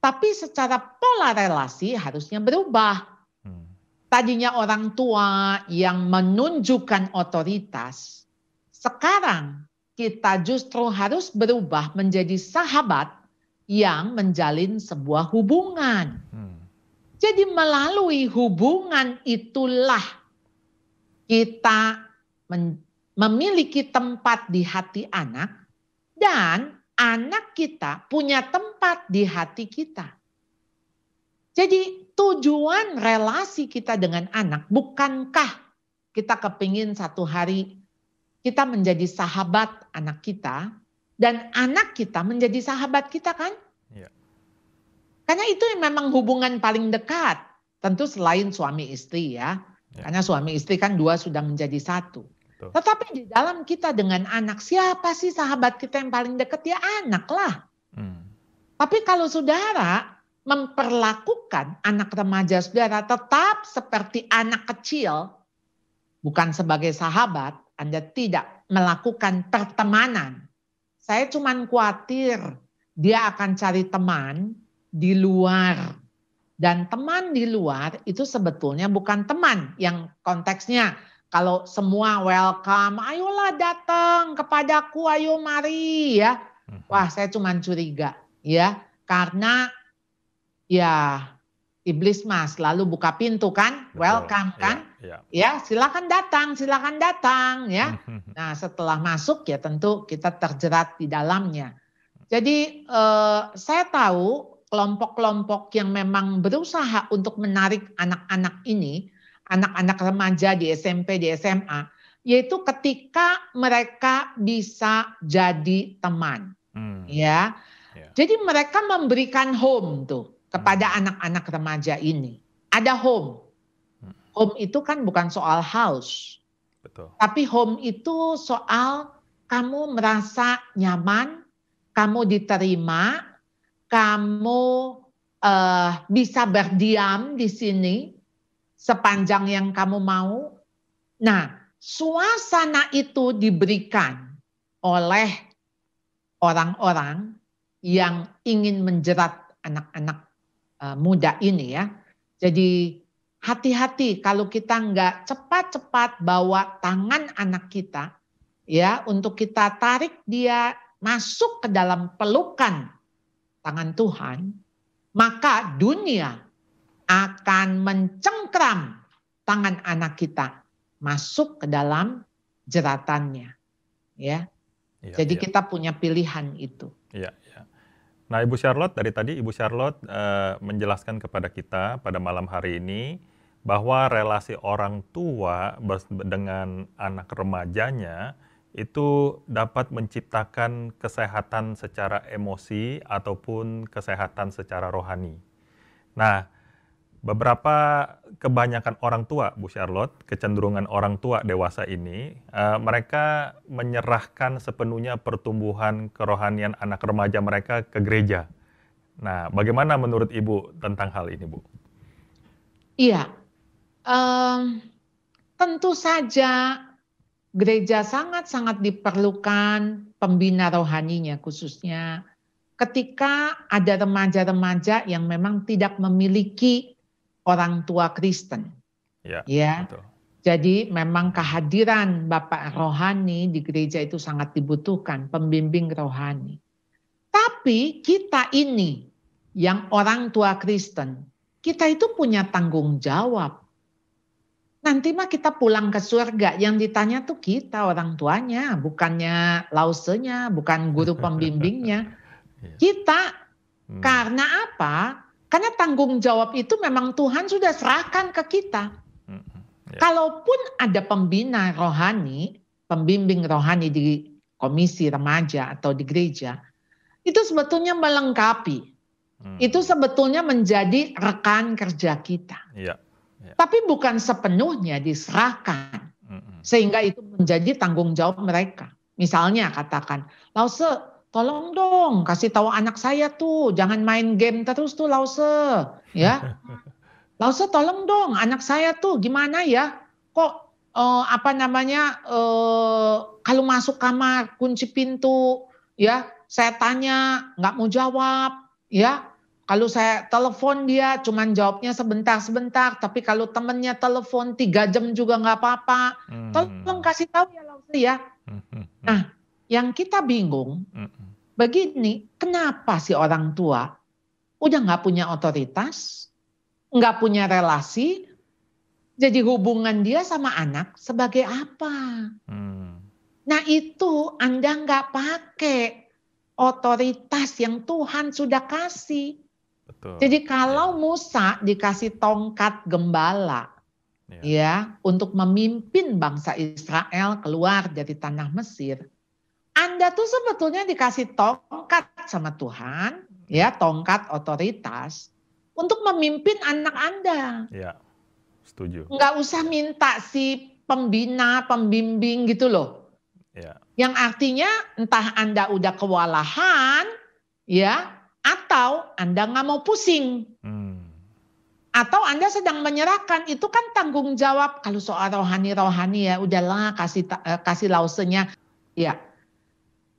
Tapi secara pola relasi harusnya berubah. Hmm. Tadinya orang tua yang menunjukkan otoritas, sekarang kita justru harus berubah menjadi sahabat yang menjalin sebuah hubungan. Hmm. Jadi melalui hubungan itulah kita memiliki tempat di hati anak dan anak kita punya tempat di hati kita. Jadi tujuan relasi kita dengan anak, bukankah kita kepingin satu hari kita menjadi sahabat anak kita, dan anak kita menjadi sahabat kita kan? Ya. Karena itu memang hubungan paling dekat. Tentu selain suami istri ya. ya. Karena suami istri kan dua sudah menjadi satu. Betul. Tetapi di dalam kita dengan anak, siapa sih sahabat kita yang paling dekat? Ya anak lah. Hmm. Tapi kalau saudara memperlakukan anak remaja saudara tetap seperti anak kecil, bukan sebagai sahabat, Anda tidak melakukan pertemanan. Saya cuma khawatir dia akan cari teman di luar. Dan teman di luar itu sebetulnya bukan teman yang konteksnya. Kalau semua welcome, ayolah datang kepadaku, ayo mari ya. Wah, saya cuma curiga ya. Karena ya iblis mah selalu buka pintu kan, welcome kan. Ya, ya. ya silakan datang, silakan datang ya. Nah setelah masuk ya tentu kita terjerat di dalamnya. Jadi eh, saya tahu kelompok-kelompok yang memang berusaha untuk menarik anak-anak ini, anak-anak remaja di S M P, di S M A, yaitu ketika mereka bisa jadi teman. Hmm. Ya. ya. Jadi mereka memberikan home tuh kepada anak-anak hmm. remaja ini. Ada home. Home itu kan bukan soal house. Betul. Tapi home itu soal kamu merasa nyaman, kamu diterima, kamu uh, bisa berdiam di sini sepanjang yang kamu mau. Nah, suasana itu diberikan oleh orang-orang yang ingin menjerat anak-anak muda ini ya. Jadi hati-hati kalau kita nggak cepat-cepat bawa tangan anak kita ya untuk kita tarik dia masuk ke dalam pelukan tangan Tuhan, maka dunia akan mencengkram tangan anak kita masuk ke dalam jeratannya ya. ya Jadi ya. kita punya pilihan itu. Ya, ya. Nah Ibu Charlotte, dari tadi Ibu Charlotte uh, menjelaskan kepada kita pada malam hari ini bahwa relasi orang tua dengan anak remajanya itu dapat menciptakan kesehatan secara emosi ataupun kesehatan secara rohani. Nah beberapa kebanyakan orang tua, Bu Charlotte, kecenderungan orang tua dewasa ini, uh, mereka menyerahkan sepenuhnya pertumbuhan kerohanian anak remaja mereka ke gereja. Nah, bagaimana menurut Ibu tentang hal ini, Bu? Iya, um, tentu saja gereja sangat-sangat diperlukan pembina rohaninya khususnya ketika ada remaja-remaja yang memang tidak memiliki orang tua Kristen. Ya. Ya. Betul. Jadi memang kehadiran Bapak rohani di gereja itu sangat dibutuhkan, pembimbing rohani. Tapi kita ini yang orang tua Kristen, kita itu punya tanggung jawab. Nanti mah kita pulang ke surga, yang ditanya tuh kita orang tuanya, bukannya lausenya, bukan guru pembimbingnya. Kita, hmm. karena apa? Karena tanggung jawab itu memang Tuhan sudah serahkan ke kita. Ya. Kalaupun ada pembina rohani, pembimbing rohani di komisi remaja atau di gereja, itu sebetulnya melengkapi, hmm. itu sebetulnya menjadi rekan kerja kita. Ya. Ya. Tapi bukan sepenuhnya diserahkan, hmm. sehingga itu menjadi tanggung jawab mereka. Misalnya katakan, Lause, tolong dong kasih tahu anak saya tuh, jangan main game terus tuh Lause, ya. Lause tolong dong anak saya tuh gimana ya, kok eh, apa namanya eh, kalau masuk kamar kunci pintu ya, saya tanya nggak mau jawab ya, kalau saya telepon dia cuman jawabnya sebentar-sebentar, tapi kalau temennya telepon tiga jam juga nggak apa-apa, hmm. tolong kasih tahu ya Lause ya. hmm. Nah yang kita bingung hmm. begini, kenapa sih orang tua udah nggak punya otoritas, nggak punya relasi, jadi hubungan dia sama anak sebagai apa? Hmm. Nah itu Anda nggak pakai otoritas yang Tuhan sudah kasih. Betul. Jadi kalau ya. Musa dikasih tongkat gembala, ya. ya untuk memimpin bangsa Israel keluar dari tanah Mesir, Anda tuh sebetulnya dikasih tongkat sama Tuhan, ya tongkat otoritas. Untuk memimpin anak Anda. Ya, setuju. Nggak usah minta si pembina, pembimbing gitu loh. Ya. Yang artinya entah Anda udah kewalahan, ya, atau Anda nggak mau pusing. Hmm. Atau Anda sedang menyerahkan, itu kan tanggung jawab. Kalau soal rohani-rohani ya udahlah kasih uh, kasih lausenya. Ya,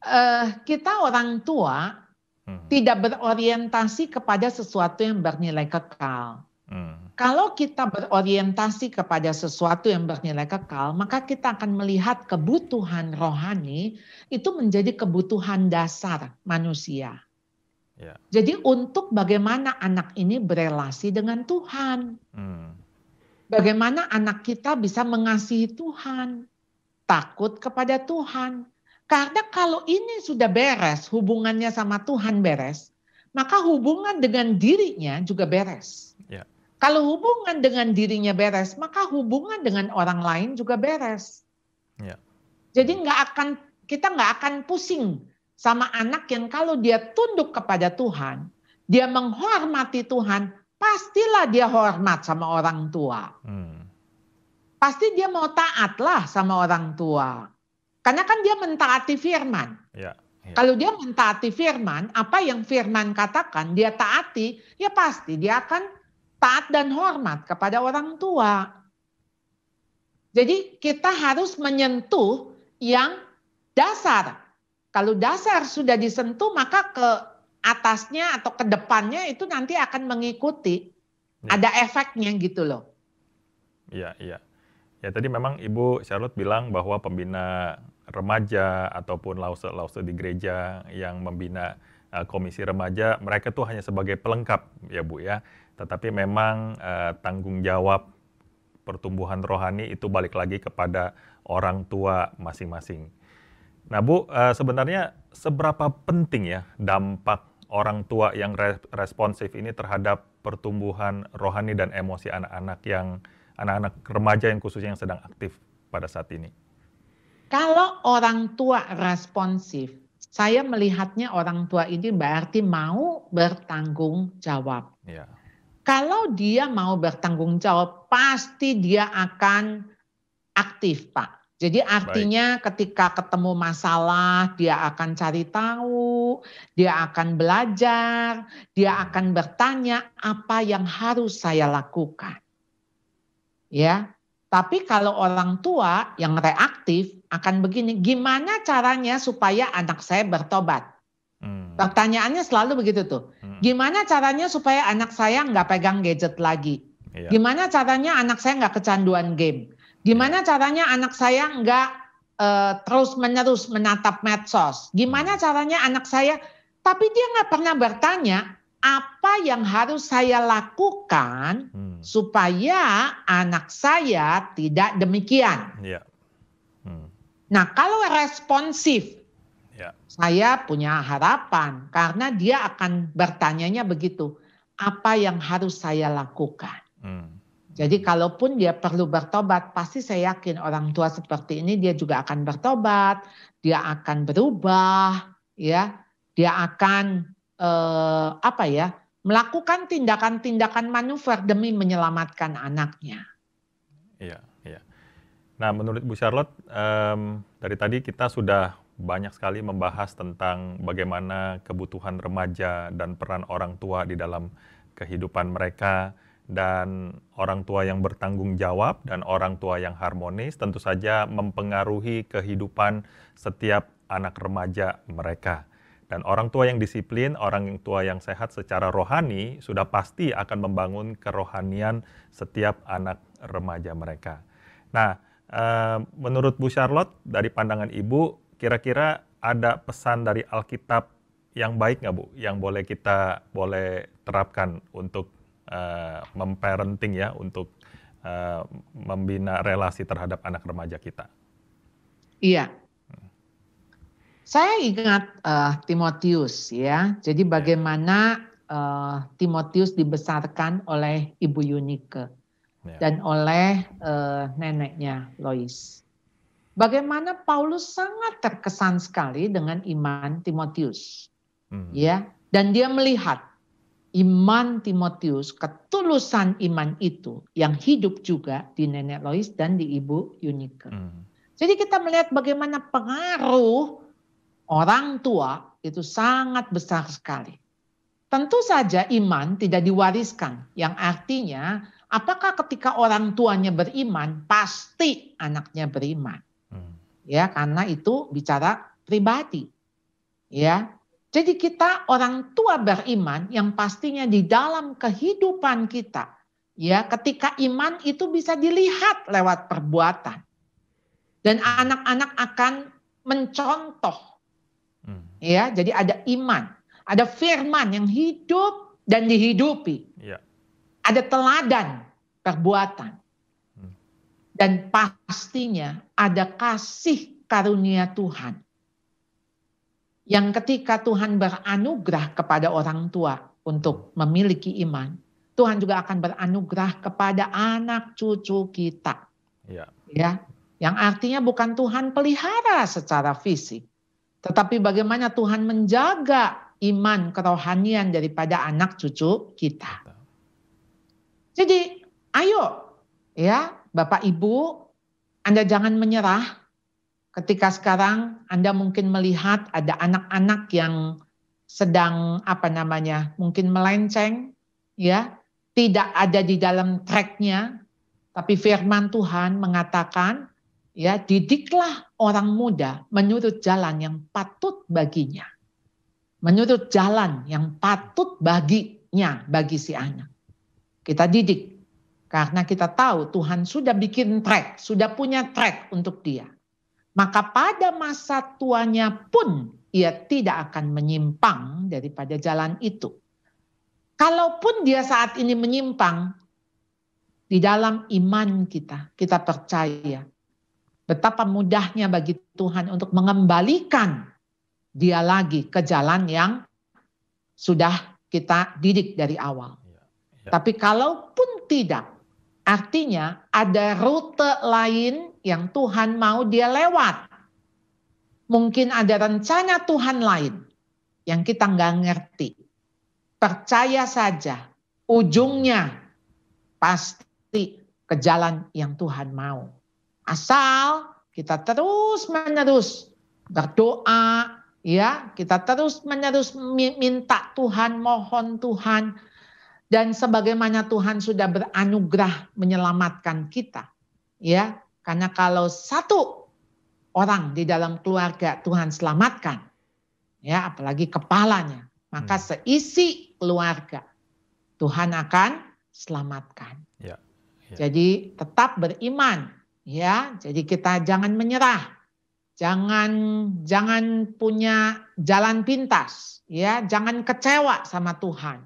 uh, kita orang tua tidak berorientasi kepada sesuatu yang bernilai kekal. Hmm. Kalau kita berorientasi kepada sesuatu yang bernilai kekal, maka kita akan melihat kebutuhan rohani itu menjadi kebutuhan dasar manusia. Yeah. Jadi untuk bagaimana anak ini berelasi dengan Tuhan. Hmm. Bagaimana anak kita bisa mengasihi Tuhan, takut kepada Tuhan. Karena kalau ini sudah beres, hubungannya sama Tuhan beres, maka hubungan dengan dirinya juga beres. Ya. Kalau hubungan dengan dirinya beres, maka hubungan dengan orang lain juga beres. Ya. Jadi nggak akan, kita nggak akan pusing sama anak yang kalau dia tunduk kepada Tuhan, dia menghormati Tuhan, pastilah dia hormat sama orang tua. Hmm. Pasti dia mau taatlah sama orang tua. Karena kan dia mentaati firman. Ya, ya. Kalau dia mentaati firman, apa yang firman katakan, dia taati, ya pasti dia akan taat dan hormat kepada orang tua. Jadi kita harus menyentuh yang dasar. Kalau dasar sudah disentuh, maka ke atasnya atau ke depannya itu nanti akan mengikuti. Ya. Ada efeknya gitu loh. Iya, iya. Ya tadi memang Ibu Charlotte bilang bahwa pembina remaja ataupun lause-lause di gereja yang membina uh, komisi remaja, mereka tuh hanya sebagai pelengkap ya Bu ya. Tetapi memang uh, tanggung jawab pertumbuhan rohani itu balik lagi kepada orang tua masing-masing. Nah Bu, uh, sebenarnya seberapa penting ya dampak orang tua yang re- responsif ini terhadap pertumbuhan rohani dan emosi anak-anak yang anak-anak remaja yang khususnya yang sedang aktif pada saat ini? Kalau orang tua responsif, saya melihatnya orang tua ini berarti mau bertanggung jawab. Ya. Kalau dia mau bertanggung jawab, pasti dia akan aktif, Pak. Jadi artinya baik. Ketika ketemu masalah, dia akan cari tahu, dia akan belajar, dia akan bertanya apa yang harus saya lakukan. Ya, tapi kalau orang tua yang reaktif akan begini, gimana caranya supaya anak saya bertobat? Hmm. Pertanyaannya selalu begitu tuh. Hmm. Gimana caranya supaya anak saya nggak pegang gadget lagi? Iya. Gimana caranya anak saya nggak kecanduan game? Gimana iya. caranya anak saya nggak uh, terus-menerus menatap medsos? Gimana hmm. caranya anak saya, tapi dia nggak pernah bertanya, apa yang harus saya lakukan hmm. supaya anak saya tidak demikian? Yeah. Hmm. Nah, kalau responsif, yeah. saya punya harapan karena dia akan bertanyanya begitu, apa yang harus saya lakukan? Hmm. Jadi kalaupun dia perlu bertobat, pasti saya yakin orang tua seperti ini dia juga akan bertobat, dia akan berubah, ya, dia akan Eh, apa ya, melakukan tindakan-tindakan manuver demi menyelamatkan anaknya. Iya, iya. Nah, menurut Bu Charlotte, um, dari tadi kita sudah banyak sekali membahas tentang bagaimana kebutuhan remaja dan peran orang tua di dalam kehidupan mereka, dan orang tua yang bertanggung jawab dan orang tua yang harmonis tentu saja mempengaruhi kehidupan setiap anak remaja mereka. Dan orang tua yang disiplin, orang tua yang sehat secara rohani sudah pasti akan membangun kerohanian setiap anak remaja mereka. Nah, menurut Bu Charlotte, dari pandangan Ibu, kira-kira ada pesan dari Alkitab yang baik nggak, Bu? Yang boleh kita boleh terapkan untuk uh, memparenting ya, untuk uh, membina relasi terhadap anak remaja kita? Iya. Saya ingat uh, Timotius ya, jadi bagaimana uh, Timotius dibesarkan oleh Ibu Yunike yeah. dan oleh uh, neneknya Lois. Bagaimana Paulus sangat terkesan sekali dengan iman Timotius, mm. ya, dan dia melihat iman Timotius, ketulusan iman itu yang hidup juga di nenek Lois dan di Ibu Yunike. Mm. Jadi kita melihat bagaimana pengaruh orang tua itu sangat besar sekali. Tentu saja iman tidak diwariskan, yang artinya apakah ketika orang tuanya beriman pasti anaknya beriman, hmm. ya karena itu bicara pribadi, ya. Jadi kita orang tua beriman yang pastinya di dalam kehidupan kita, ya ketika iman itu bisa dilihat lewat perbuatan, dan anak-anak akan mencontoh. Ya, jadi ada iman, ada firman yang hidup dan dihidupi, ya. Ada teladan perbuatan, hmm. dan pastinya ada kasih karunia Tuhan. Yang ketika Tuhan beranugerah kepada orang tua untuk memiliki iman, Tuhan juga akan beranugerah kepada anak cucu kita, ya. Ya, yang artinya bukan Tuhan pelihara secara fisik. Tetapi bagaimana Tuhan menjaga iman kerohanian daripada anak cucu kita. Jadi ayo ya Bapak Ibu, Anda jangan menyerah ketika sekarang Anda mungkin melihat ada anak-anak yang sedang apa namanya mungkin melenceng ya, tidak ada di dalam tracknya. Tapi firman Tuhan mengatakan ya, didiklah orang muda menurut jalan yang patut baginya. Menurut jalan yang patut baginya, bagi si anak. Kita didik. Karena kita tahu Tuhan sudah bikin track, sudah punya track untuk dia. Maka pada masa tuanya pun ia tidak akan menyimpang daripada jalan itu. Kalaupun dia saat ini menyimpang, di dalam iman kita, kita percaya. Betapa mudahnya bagi Tuhan untuk mengembalikan dia lagi ke jalan yang sudah kita didik dari awal. Ya, ya. Tapi kalaupun tidak, artinya ada rute lain yang Tuhan mau dia lewat. Mungkin ada rencana Tuhan lain yang kita nggak ngerti. Percaya saja, ujungnya pasti ke jalan yang Tuhan mau. Asal kita terus-menerus berdoa, ya, kita terus-menerus minta Tuhan, mohon Tuhan, dan sebagaimana Tuhan sudah beranugerah menyelamatkan kita, ya, karena kalau satu orang di dalam keluarga Tuhan selamatkan, ya, apalagi kepalanya, maka seisi keluarga Tuhan akan selamatkan. Ya. Jadi tetap beriman, ya. Jadi kita jangan menyerah. Jangan jangan punya jalan pintas, ya. Jangan kecewa sama Tuhan.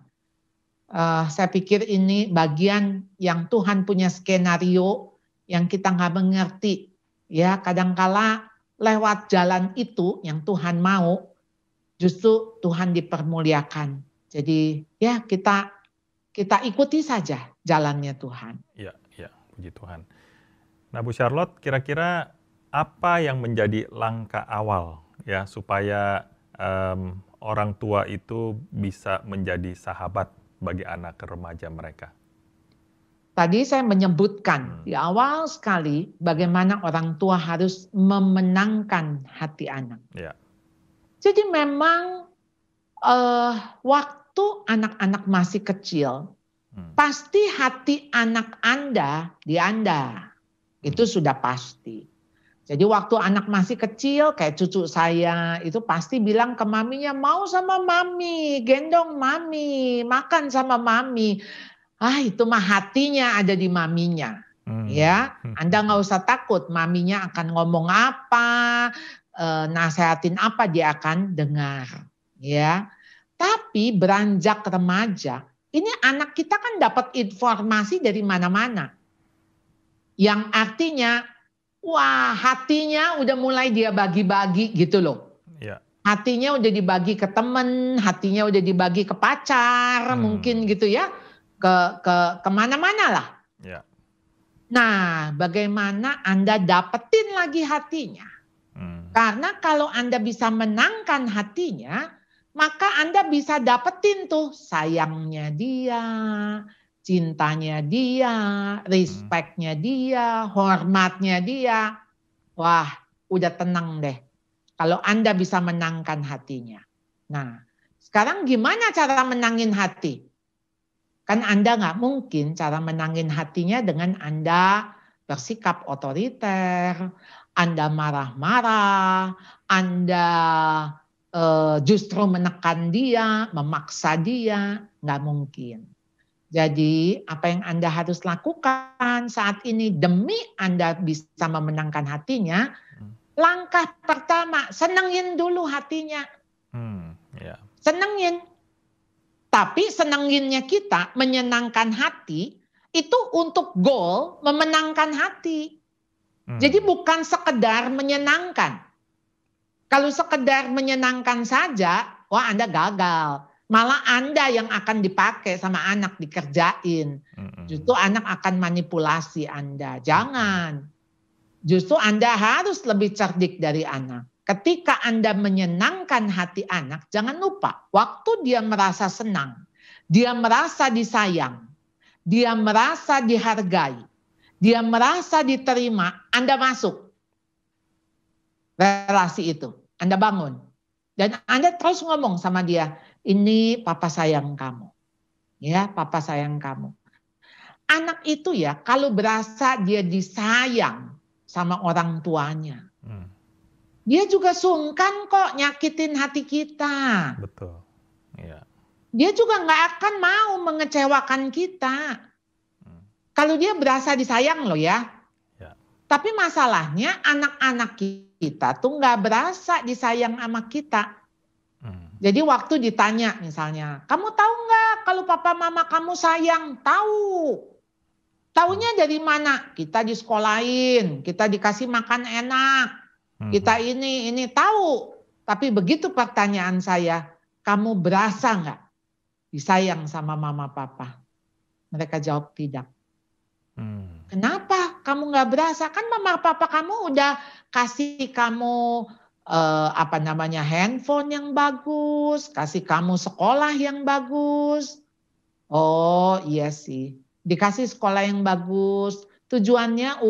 Uh, saya pikir ini bagian yang Tuhan punya skenario yang kita nggak mengerti, ya. Kadangkala lewat jalan itu yang Tuhan mau, justru Tuhan dipermuliakan. Jadi ya kita kita ikuti saja jalannya Tuhan. Ya, ya, puji Tuhan. Nah, Bu Charlotte, kira-kira apa yang menjadi langkah awal ya supaya um, orang tua itu bisa menjadi sahabat bagi anak remaja mereka? Tadi saya menyebutkan hmm. di awal sekali bagaimana orang tua harus memenangkan hati anak. Ya. Jadi memang uh, waktu anak-anak masih kecil, hmm. pasti hati anak Anda di Anda itu hmm. sudah pasti. Jadi waktu anak masih kecil kayak cucu saya itu pasti bilang ke maminya, mau sama mami, gendong mami, makan sama mami. Ah, itu mah hatinya ada di maminya. Hmm. Ya, Anda nggak usah takut maminya akan ngomong apa, eh, nasehatin apa dia akan dengar. Ya. Tapi beranjak remaja, ini anak kita kan dapat informasi dari mana-mana. Yang artinya wah, hatinya udah mulai dia bagi-bagi gitu loh. Ya. Hatinya udah dibagi ke temen, hatinya udah dibagi ke pacar, hmm. mungkin gitu ya, ke ke kemana-mana lah. Ya. Nah, bagaimana Anda dapetin lagi hatinya? Hmm. Karena kalau Anda bisa menangkan hatinya, maka Anda bisa dapetin tuh sayangnya dia, cintanya dia, respectnya dia, hormatnya dia. Wah, udah tenang deh kalau Anda bisa menangkan hatinya. Nah, sekarang gimana cara menangin hati? Kan Anda nggak mungkin cara menangin hatinya dengan Anda bersikap otoriter, Anda marah-marah, Anda eh, justru menekan dia, memaksa dia, nggak mungkin. Jadi apa yang Anda harus lakukan saat ini demi Anda bisa memenangkan hatinya, hmm. langkah pertama senengin dulu hatinya. Hmm, yeah. Senengin. Tapi senenginnya kita menyenangkan hati itu untuk goal memenangkan hati. Hmm. Jadi bukan sekedar menyenangkan. Kalau sekedar menyenangkan saja, wah Anda gagal. Malah Anda yang akan dipakai sama anak dikerjain. Mm-hmm. Justru anak akan manipulasi Anda. Jangan. Justru Anda harus lebih cerdik dari anak. Ketika Anda menyenangkan hati anak, jangan lupa. Waktu dia merasa senang, dia merasa disayang, dia merasa dihargai, dia merasa diterima, Anda masuk. Relasi itu. Anda bangun. Dan Anda terus ngomong sama dia, ini papa sayang kamu. Ya, papa sayang kamu. Anak itu ya kalau berasa dia disayang sama orang tuanya. Hmm. Dia juga sungkan kok nyakitin hati kita. Betul. Ya. Dia juga nggak akan mau mengecewakan kita. Hmm. Kalau dia berasa disayang loh ya. Ya. Tapi masalahnya anak-anak kita tuh nggak berasa disayang sama kita. Jadi waktu ditanya misalnya, kamu tahu nggak kalau papa mama kamu sayang? Tahu. Taunya dari mana? Kita disekolahin, kita dikasih makan enak, hmm. kita ini, ini tahu. Tapi begitu pertanyaan saya, kamu berasa nggak disayang sama mama papa? Mereka jawab tidak. Hmm. Kenapa kamu nggak berasa? Kan mama papa kamu udah kasih kamu Uh, apa namanya handphone yang bagus, kasih kamu sekolah yang bagus. Oh iya sih, dikasih sekolah yang bagus. Tujuannya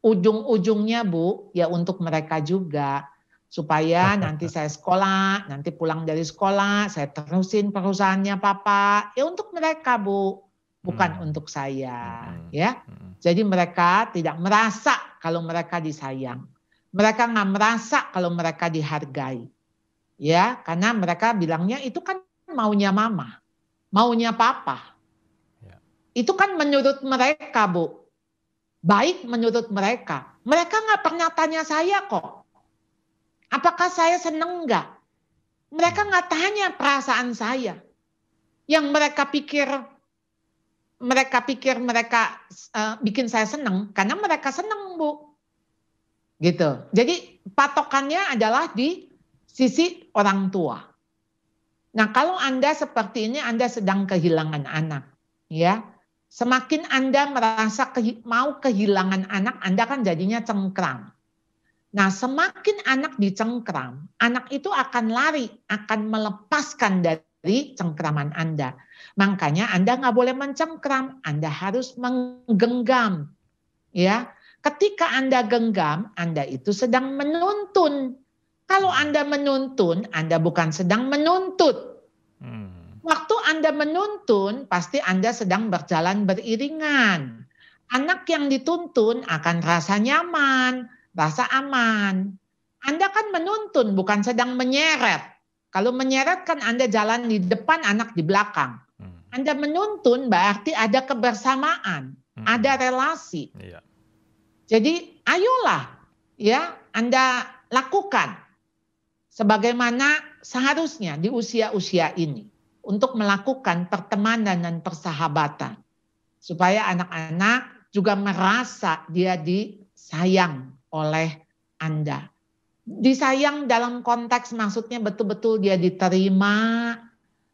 ujung-ujungnya Bu, ya untuk mereka juga. Supaya nanti saya sekolah, nanti pulang dari sekolah, saya terusin perusahaannya Papa. Ya untuk mereka Bu, bukan hmm. untuk saya. Hmm. Ya, hmm. Jadi mereka tidak merasa kalau mereka disayang. Mereka nggak merasa kalau mereka dihargai. Ya, karena mereka bilangnya itu kan maunya mama, maunya papa. Ya. Itu kan menurut mereka, Bu. baik menurut mereka. Mereka nggak pernah tanya saya kok. Apakah saya seneng nggak? Mereka nggak tanya perasaan saya. Yang mereka pikir, mereka pikir mereka uh, bikin saya seneng, karena mereka seneng, Bu. Gitu. Jadi patokannya adalah di sisi orang tua. Nah, kalau Anda seperti ini, Anda sedang kehilangan anak, ya. Semakin Anda merasa ke, mau kehilangan anak, Anda kan jadinya cengkram. Nah, semakin anak dicengkram, anak itu akan lari, akan melepaskan dari cengkraman Anda. Makanya Anda nggak boleh mencengkram, Anda harus menggenggam, ya. Ketika Anda genggam, Anda itu sedang menuntun. Kalau Anda menuntun, Anda bukan sedang menuntut. Hmm. Waktu Anda menuntun, pasti Anda sedang berjalan beriringan. Anak yang dituntun akan rasa nyaman, rasa aman. Anda kan menuntun, bukan sedang menyeret. Kalau menyeret kan Anda jalan di depan, anak di belakang. Hmm. Anda menuntun berarti ada kebersamaan, hmm. ada relasi. Iya. Jadi ayolah ya Anda lakukan sebagaimana seharusnya di usia-usia ini untuk melakukan pertemanan dan persahabatan supaya anak-anak juga merasa dia disayang oleh Anda. Disayang dalam konteks maksudnya betul-betul dia diterima,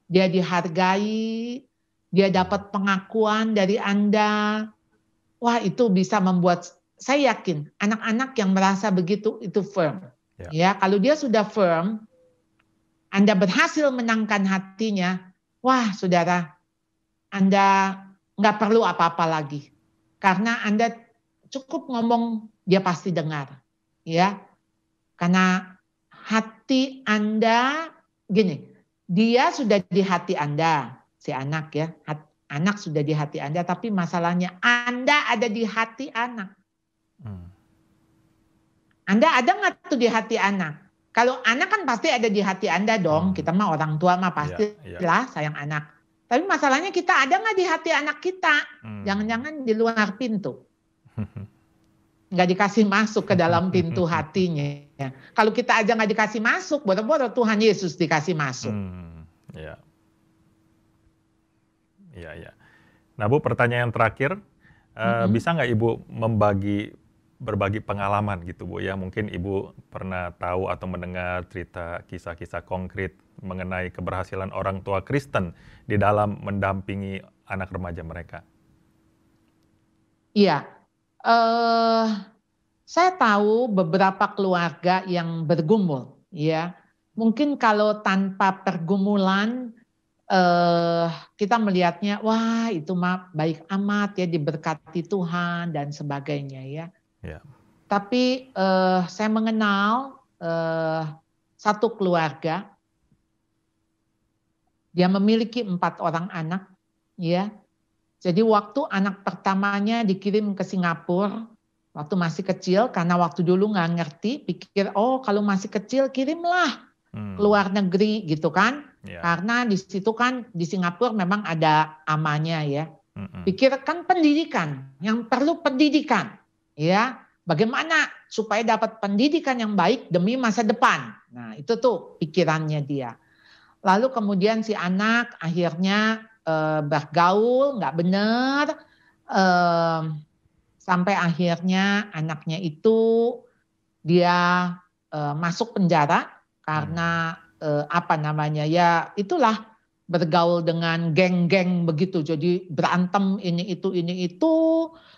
dia dihargai, dia dapat pengakuan dari Anda. Wah, itu bisa membuat saya yakin anak-anak yang merasa begitu itu firm. Ya. Ya, kalau dia sudah firm, Anda berhasil menangkan hatinya, wah saudara, Anda nggak perlu apa-apa lagi. Karena Anda cukup ngomong, dia pasti dengar. Ya, karena hati Anda, gini, dia sudah di hati Anda, si anak ya. Anak sudah di hati Anda, tapi masalahnya Anda ada di hati anak. Hmm. Anda ada nggak tuh di hati anak? Kalau anak kan pasti ada di hati Anda dong. Hmm. Kita mah orang tua mah pasti yeah, yeah. lah sayang anak. Tapi masalahnya kita ada nggak di hati anak kita? Hmm. Jangan-jangan di luar pintu. Nggak dikasih masuk ke dalam pintu hatinya. Kalau kita aja nggak dikasih masuk, boro-boro Tuhan Yesus dikasih masuk. Hmm. Ya, ya, ya. Nah Bu, pertanyaan terakhir. Uh, mm-hmm. Bisa nggak Ibu membagi berbagi pengalaman gitu Bu ya, mungkin Ibu pernah tahu atau mendengar cerita kisah-kisah konkret mengenai keberhasilan orang tua Kristen di dalam mendampingi anak remaja mereka. Iya, uh, saya tahu beberapa keluarga yang bergumul ya, mungkin kalau tanpa pergumulan uh, kita melihatnya wah itu mah baik amat ya, diberkati Tuhan dan sebagainya ya. Ya. Tapi uh, saya mengenal uh, satu keluarga, dia memiliki empat orang anak, ya. Jadi waktu anak pertamanya dikirim ke Singapura, waktu masih kecil, karena waktu dulu nggak ngerti, pikir oh kalau masih kecil kirimlah hmm. ke luar negeri gitu kan, ya. Karena di situ kan di Singapura memang ada amanya ya. Mm-mm. Pikirkan pendidikan, yang perlu pendidikan. Ya, bagaimana supaya dapat pendidikan yang baik demi masa depan. Nah, itu tuh pikirannya dia. Lalu kemudian si anak akhirnya eh, bergaul nggak benar, eh, sampai akhirnya anaknya itu dia eh, masuk penjara karena eh, apa namanya ya itulah bergaul dengan geng-geng begitu. Jadi berantem ini itu ini itu.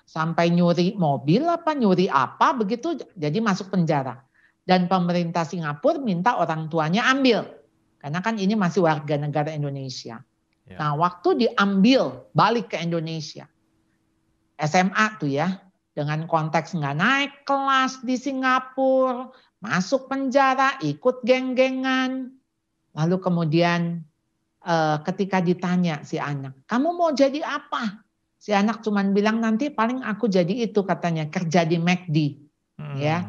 Sampai nyuri mobil apa, nyuri apa begitu, jadi masuk penjara. Dan pemerintah Singapura minta orang tuanya ambil. Karena kan ini masih warga negara Indonesia. Ya. Nah waktu diambil balik ke Indonesia, S M A tuh ya, dengan konteks nggak naik kelas di Singapura, masuk penjara, ikut geng-gengan. Lalu kemudian eh, ketika ditanya si anak, kamu mau jadi apa? Si anak cuman bilang nanti paling aku jadi itu katanya, kerja di McD. Hmm. Ya.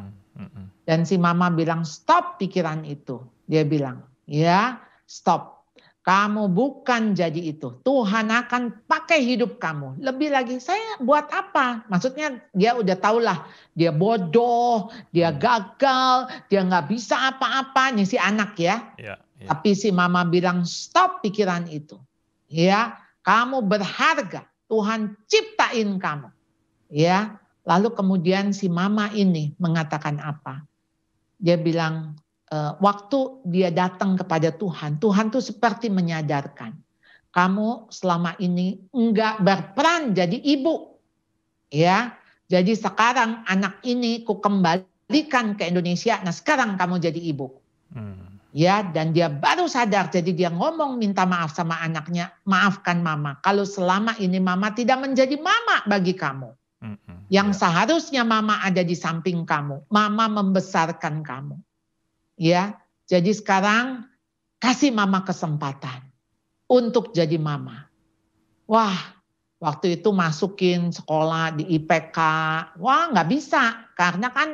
Dan si mama bilang stop pikiran itu. Dia bilang ya stop. Kamu bukan jadi itu. Tuhan akan pakai hidup kamu. Lebih lagi, saya buat apa? Maksudnya dia udah tahulah. Dia bodoh, dia gagal, dia nggak bisa apa-apanya si anak ya. Ya, ya. Tapi si mama bilang stop pikiran itu. Ya, kamu berharga. Tuhan ciptain kamu. Ya, lalu kemudian si mama ini mengatakan apa? Dia bilang, waktu dia datang kepada Tuhan, Tuhan tuh seperti menyadarkan. Kamu selama ini enggak berperan jadi ibu. Ya, jadi sekarang anak ini kukembalikan ke Indonesia, nah sekarang kamu jadi ibu. Hmm. Ya, dan dia baru sadar, jadi dia ngomong minta maaf sama anaknya, maafkan mama. Kalau selama ini mama tidak menjadi mama bagi kamu. Hmm. Yang ya. Seharusnya mama ada di samping kamu, mama membesarkan kamu. Ya, jadi sekarang kasih mama kesempatan untuk jadi mama. Wah, waktu itu masukin sekolah di I P K, wah nggak bisa karena kan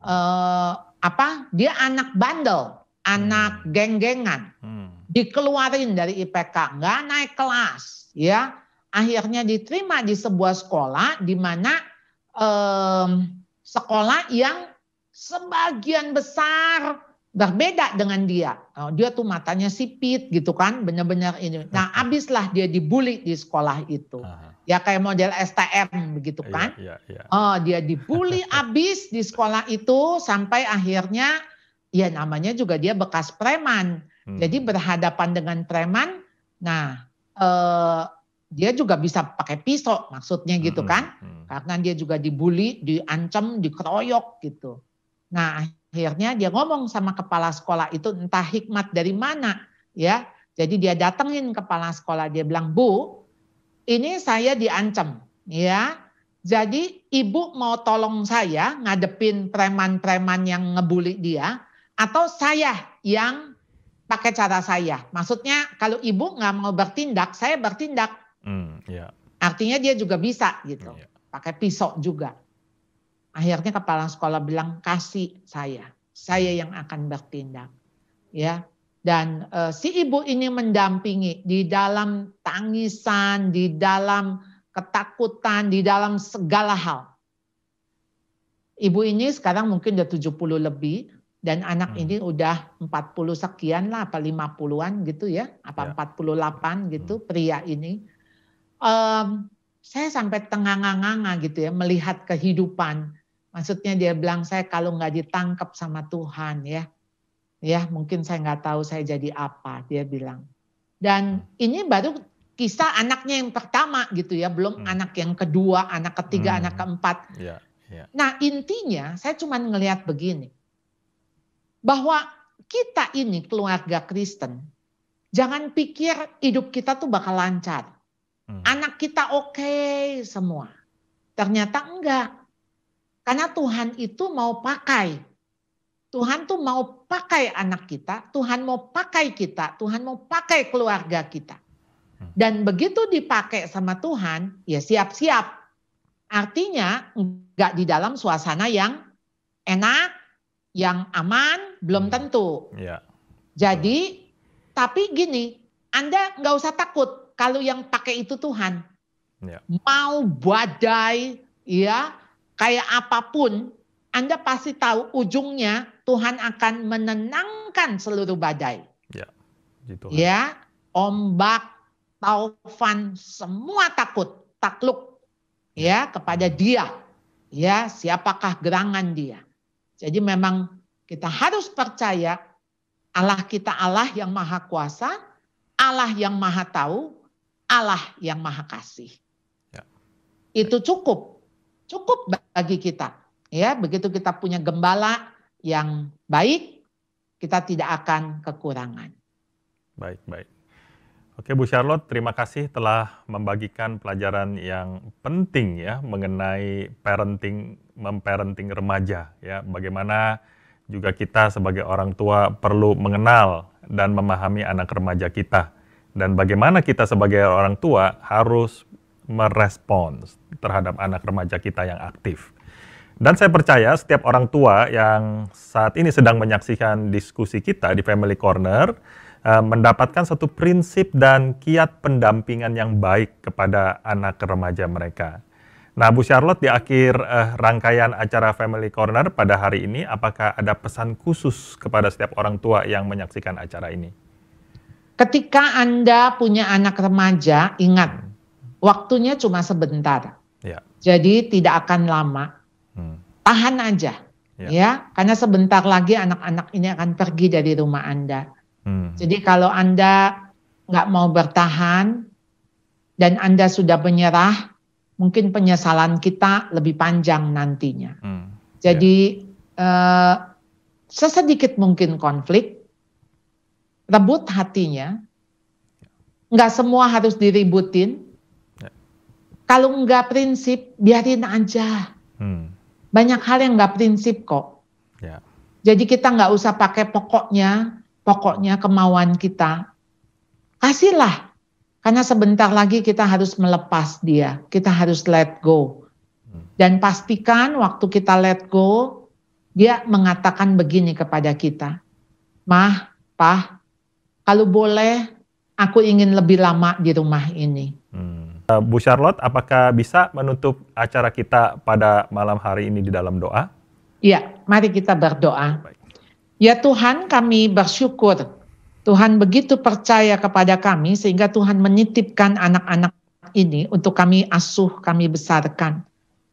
eh, apa? Dia anak bandel, anak hmm. geng-gengan, hmm. dikeluarin dari I P K, nggak naik kelas, ya. Akhirnya diterima di sebuah sekolah di mana eh, sekolah yang sebagian besar berbeda dengan dia, oh, dia tuh matanya sipit gitu kan, benar-benar ini. Nah, abislah dia dibully di sekolah itu, aha. Ya kayak model S T M begitu kan. Ya, ya, ya. Oh, dia dibully abis di sekolah itu sampai akhirnya, ya namanya juga dia bekas preman, hmm. jadi berhadapan dengan preman. Nah, eh, dia juga bisa pakai pisau, maksudnya gitu hmm, kan, hmm. karena dia juga dibully, diancam, dikeroyok gitu. Nah. Akhirnya dia ngomong sama kepala sekolah itu entah hikmat dari mana ya. Jadi dia datengin kepala sekolah, dia bilang, "Bu, ini saya diancam ya. Jadi ibu mau tolong saya ngadepin preman-preman yang ngebully dia atau saya yang pakai cara saya? Maksudnya kalau ibu nggak mau bertindak, saya bertindak." Mm, yeah. Artinya dia juga bisa gitu, yeah. pakai pisau juga. Akhirnya kepala sekolah bilang kasih saya, saya yang akan bertindak, ya. Dan e, si ibu ini mendampingi di dalam tangisan, di dalam ketakutan, di dalam segala hal. Ibu ini sekarang mungkin udah tujuh puluh lebih dan anak hmm. ini udah empat puluh sekian lah, apa lima puluhan gitu ya, apa ya. empat puluh delapan gitu hmm. pria ini. E, saya sampai tengah-nganga gitu ya melihat kehidupan. Maksudnya dia bilang saya kalau nggak ditangkap sama Tuhan ya, ya mungkin saya nggak tahu saya jadi apa, dia bilang. Dan ini baru kisah anaknya yang pertama gitu ya, belum hmm. anak yang kedua, anak ketiga, hmm. anak keempat. Yeah, yeah. Nah intinya saya cuma ngelihat begini, bahwa kita ini keluarga Kristen, jangan pikir hidup kita tuh bakal lancar. Hmm. Anak kita oke okay semua. Ternyata enggak. Karena Tuhan itu mau pakai. Tuhan tuh mau pakai anak kita. Tuhan mau pakai kita. Tuhan mau pakai keluarga kita. Dan begitu dipakai sama Tuhan, ya siap-siap. Artinya enggak di dalam suasana yang enak, yang aman, belum tentu. Ya. Jadi, tapi gini, Anda enggak usah takut. Kalau yang pakai itu Tuhan. Ya. Mau badai, ya, kayak apapun, Anda pasti tahu ujungnya Tuhan akan menenangkan seluruh badai. Ya, gitu. Ya, ombak, taufan, semua takut, takluk, ya, kepada Dia. Ya, siapakah gerangan Dia? Jadi memang kita harus percaya Allah kita Allah yang Maha Kuasa, Allah yang Maha Tahu, Allah yang Maha Kasih. Ya. Itu cukup. Cukup bagi kita, ya. Begitu kita punya gembala yang baik, kita tidak akan kekurangan. Baik, baik. Oke, Bu Charlotte, terima kasih telah membagikan pelajaran yang penting ya mengenai parenting, memparenting remaja ya. Bagaimana juga kita sebagai orang tua perlu mengenal dan memahami anak remaja kita, dan bagaimana kita sebagai orang tua harus merespons terhadap anak remaja kita yang aktif. Dan saya percaya setiap orang tua yang saat ini sedang menyaksikan diskusi kita di Family Corner uh, mendapatkan satu prinsip dan kiat pendampingan yang baik kepada anak remaja mereka. Nah, Bu Charlotte, di akhir uh, rangkaian acara Family Corner pada hari ini, apakah ada pesan khusus kepada setiap orang tua yang menyaksikan acara ini? Ketika Anda punya anak remaja, ingat, waktunya cuma sebentar. Ya. Jadi tidak akan lama. Hmm. Tahan aja. Ya. Ya, karena sebentar lagi anak-anak ini akan pergi dari rumah Anda. Hmm. Jadi kalau Anda nggak mau bertahan dan Anda sudah menyerah, mungkin penyesalan kita lebih panjang nantinya. Hmm, Jadi yeah. eh, sesedikit mungkin konflik, rebut hatinya. Nggak semua harus diributin. Yeah. Kalau nggak prinsip, biarin aja. Hmm. Banyak hal yang nggak prinsip kok. Yeah. Jadi kita nggak usah pakai pokoknya, pokoknya kemauan kita. Kasihlah. Karena sebentar lagi kita harus melepas dia, kita harus let go. Dan pastikan waktu kita let go, dia mengatakan begini kepada kita. Mah, Pah, kalau boleh aku ingin lebih lama di rumah ini. Hmm. Bu Charlotte, apakah bisa menutup acara kita pada malam hari ini di dalam doa? Ya, mari kita berdoa. Baik. Ya Tuhan, kami bersyukur. Tuhan begitu percaya kepada kami sehingga Tuhan menitipkan anak-anak ini untuk kami asuh, kami besarkan.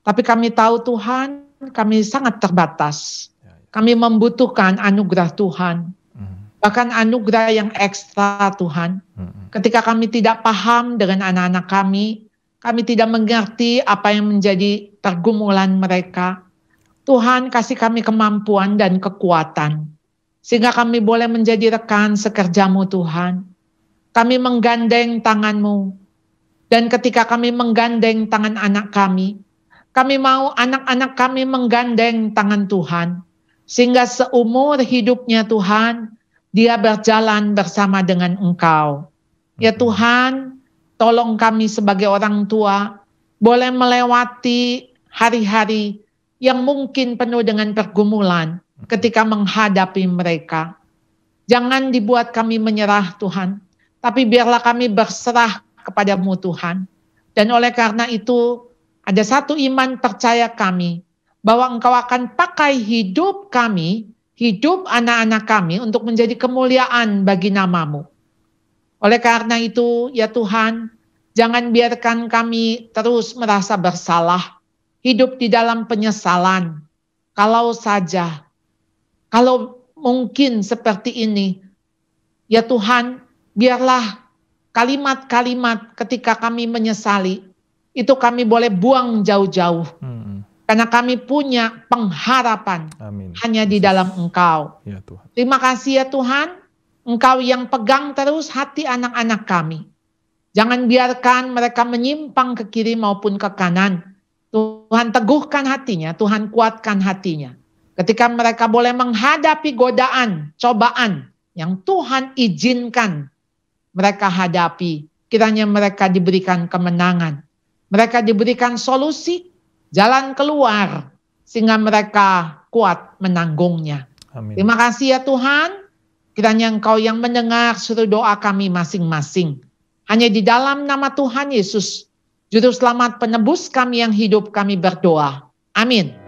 Tapi kami tahu Tuhan, kami sangat terbatas. Kami membutuhkan anugerah Tuhan. Bahkan anugerah yang ekstra Tuhan. Ketika kami tidak paham dengan anak-anak kami, kami tidak mengerti apa yang menjadi pergumulan mereka. Tuhan, kasih kami kemampuan dan kekuatan. Sehingga kami boleh menjadi rekan sekerjamu Tuhan. Kami menggandeng tanganmu. Dan ketika kami menggandeng tangan anak kami, kami mau anak-anak kami menggandeng tangan Tuhan. Sehingga seumur hidupnya Tuhan, dia berjalan bersama dengan Engkau. Ya Tuhan, tolong kami sebagai orang tua, boleh melewati hari-hari yang mungkin penuh dengan pergumulan. Ketika menghadapi mereka, jangan dibuat kami menyerah Tuhan, tapi biarlah kami berserah kepada-Mu Tuhan. Dan oleh karena itu, ada satu iman percaya kami, bahwa Engkau akan pakai hidup kami, hidup anak-anak kami untuk menjadi kemuliaan bagi nama-Mu. Oleh karena itu, ya Tuhan, jangan biarkan kami terus merasa bersalah, hidup di dalam penyesalan, kalau saja. Kalau mungkin seperti ini, ya Tuhan, biarlah kalimat-kalimat ketika kami menyesali, itu kami boleh buang jauh-jauh. Hmm. Karena kami punya pengharapan Amin. Hanya di dalam Engkau. Ya, Tuhan. Terima kasih ya Tuhan, Engkau yang pegang terus hati anak-anak kami. Jangan biarkan mereka menyimpang ke kiri maupun ke kanan. Tuhan teguhkan hatinya, Tuhan kuatkan hatinya. Ketika mereka boleh menghadapi godaan, cobaan yang Tuhan izinkan mereka hadapi, kiranya mereka diberikan kemenangan. Mereka diberikan solusi, jalan keluar, sehingga mereka kuat menanggungnya. Amin. Terima kasih ya Tuhan, kiranya Engkau yang mendengar seluruh doa kami masing-masing. Hanya di dalam nama Tuhan Yesus, Juru Selamat Penebus kami yang hidup, kami berdoa. Amin.